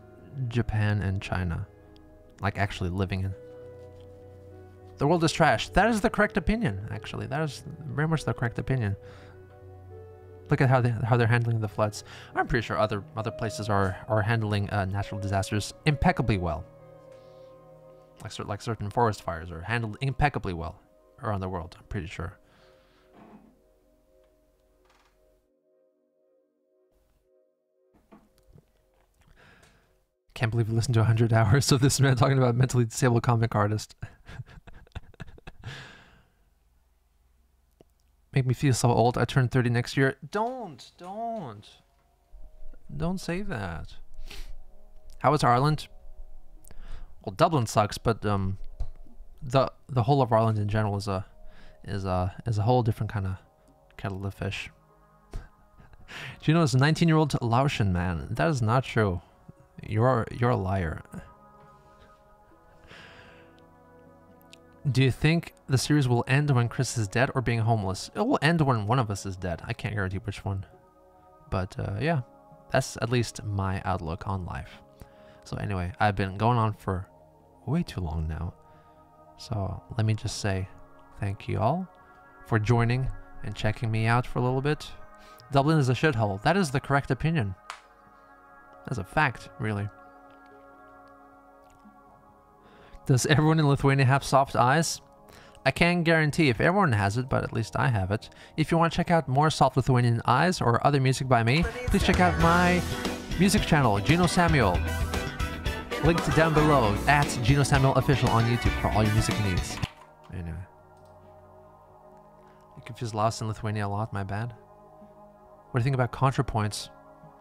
Japan, and China. Like actually living in. The world is trash. That is the correct opinion, actually. That is very much the correct opinion. Look at how they how they're handling the floods. I'm pretty sure other other places are are handling uh, natural disasters impeccably well. Like like certain forest fires are handled impeccably well around the world. I'm pretty sure. Can't believe we listened to one hundred hours of this man talking about mentally disabled comic artist. Make me feel so old. I turn thirty next year. Don't, don't, don't say that. How is Ireland? Well, Dublin sucks, but um, the the whole of Ireland in general is a is a is a whole different kind of kettle of fish. Do you know it's a nineteen-year-old Laotian man? That is not true. You're you're a liar. Do you think the series will end when Chris is dead or being homeless? It will end when one of us is dead. I can't guarantee which one. But uh, yeah, that's at least my outlook on life. So anyway, I've been going on for way too long now. So let me just say thank you all for joining and checking me out for a little bit. Dublin is a shithole. That is the correct opinion. That's a fact, really. Does everyone in Lithuania have soft eyes? I can't guarantee if everyone has it, but at least I have it. If you want to check out more soft Lithuanian eyes or other music by me, please check out my music channel, Gino Samuel. Linked down below, at Gino Samuel Official on YouTube for all your music needs. Anyway. I confuse Laos and Lithuania a lot, my bad. What do you think about ContraPoints?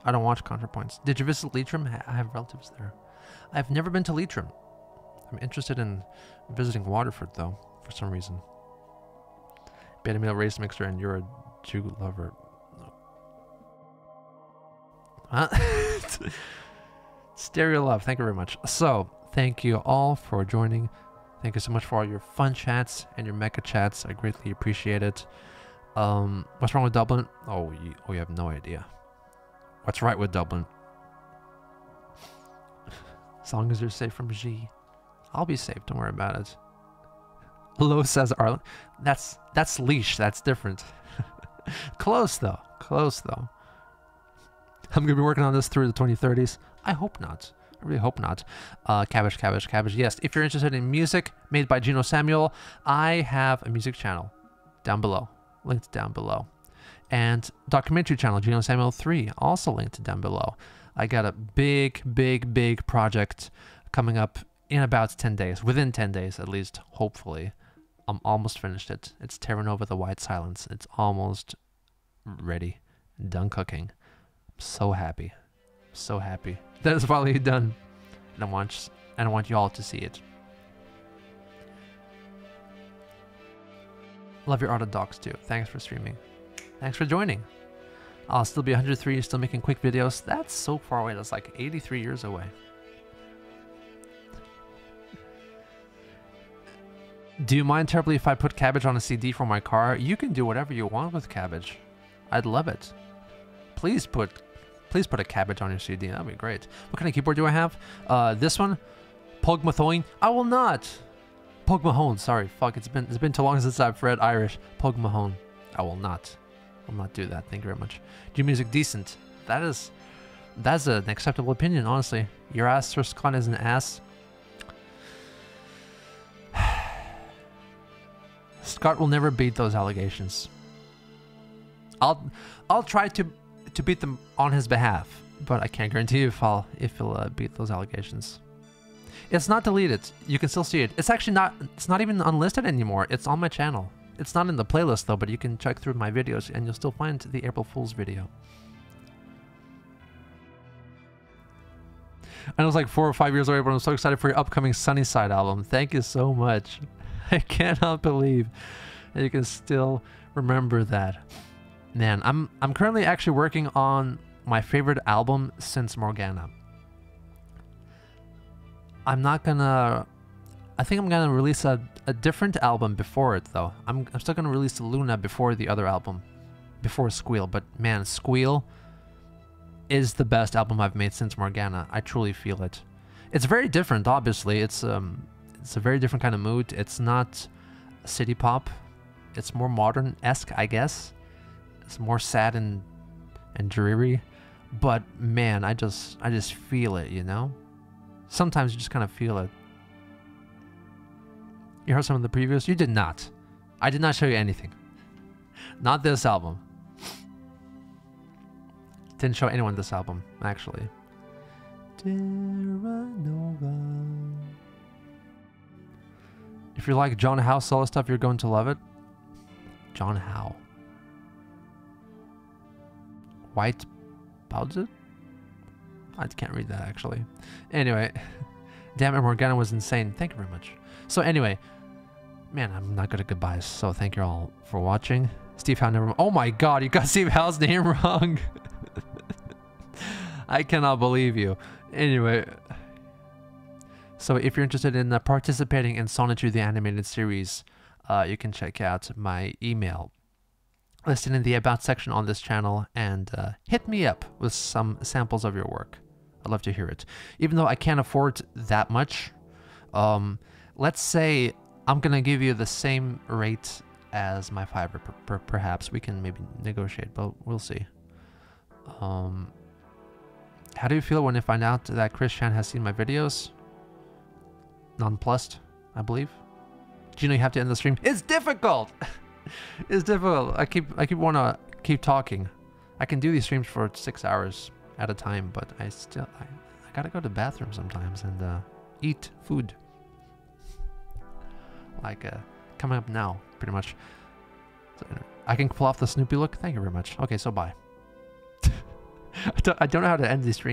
I don't watch ContraPoints. Did you visit Leitrim? I have relatives there. I've never been to Leitrim. I'm interested in visiting Waterford, though, for some reason. Beta male race mixer and you're a Jew lover. No. Huh? Stereo love. Thank you very much. So, thank you all for joining. Thank you so much for all your fun chats and your mecha chats. I greatly appreciate it. Um, what's wrong with Dublin? Oh, you, oh, you have no idea. What's right with Dublin? As long as you're safe from G. I'll be safe, don't worry about it. Low says Ireland. That's that's leash, that's different. Close though, close though. I'm gonna be working on this through the twenty thirties. I hope not, I really hope not. Uh, cabbage, cabbage, cabbage. Yes, if you're interested in music made by Gino Samuel, I have a music channel down below, linked down below. And documentary channel, Gino Samuel three, also linked down below. I got a big, big, big project coming up in about ten days, within ten days at least, hopefully. I'm almost finished it. It's Terra Nova the White Silence. It's almost ready. Done cooking. I'm so happy. I'm so happy. That is finally done. And I want, and I want you all to see it. Love your art of dogs too. Thanks for streaming. Thanks for joining. I'll still be one hundred three, still making quick videos. That's so far away. That's like eighty-three years away. Do you mind terribly if I put Cabbage on a C D for my car? You can do whatever you want with Cabbage. I'd love it. Please put, please put a Cabbage on your C D. That'd be great. What kind of keyboard do I have? Uh, this one, Pogmathoin. I will not. Pogmahone. Sorry, fuck. It's been it's been too long since I've read Irish. Pogmahone. I will not. I'll not do that. Thank you very much. Do your music decent? That is, that's an acceptable opinion, honestly. Your ass, Sir Scott, is an ass. Scott will never beat those allegations. I'll, I'll try to, to beat them on his behalf, but I can't guarantee you if I'll, if he'll uh, beat those allegations. It's not deleted. You can still see it. It's actually not. It's not even unlisted anymore. It's on my channel. It's not in the playlist though, but you can check through my videos and you'll still find the April Fool's video. And I was like four or five years away, but I'm so excited for your upcoming Sunnyside album. Thank you so much. I cannot believe that you can still remember that. Man, I'm I'm currently actually working on my favorite album since Morgana. I'm not gonna... I think I'm gonna release a, a different album before it though. I'm, I'm still gonna release Luna before the other album. Before Squeal, but man, Squeal is the best album I've made since Morgana. I truly feel it. It's very different, obviously. It's um, it's a very different kind of mood. It's not city pop. It's more modern-esque, I guess. It's more sad and and dreary. But man, I just I just feel it, you know? Sometimes you just kind of feel it. You heard some of the previews? You did not. I did not show you anything. Not this album. Didn't show anyone this album, actually. Terra Nova. If you like John Howe solo stuff, you're going to love it. John Howe. White Bowser? I can't read that, actually. Anyway. Damn it, Morgana was insane. Thank you very much. So anyway, man, I'm not good at goodbyes, so thank you all for watching. Steve Howe never... Oh my god, you got Steve Howe's name wrong! I cannot believe you. Anyway... So if you're interested in uh, participating in Sonichu the Animated Series, uh, you can check out my email listed in the About section on this channel and uh, hit me up with some samples of your work. I'd love to hear it. Even though I can't afford that much, um... let's say I'm gonna give you the same rate as my Fiverr. Per per perhaps we can maybe negotiate, but we'll see. Um, how do you feel when you find out that Chris Chan has seen my videos? Nonplussed, I believe. Do you know you have to end the stream? It's difficult. It's difficult. I keep I keep wanna keep talking. I can do these streams for six hours at a time, but I still I, I gotta go to the bathroom sometimes and uh, eat food. Like uh, coming up now, pretty much. So, I can pull off the Snoopy look. Thank you very much. Okay, so bye. I, don't, I don't know how to end these streams.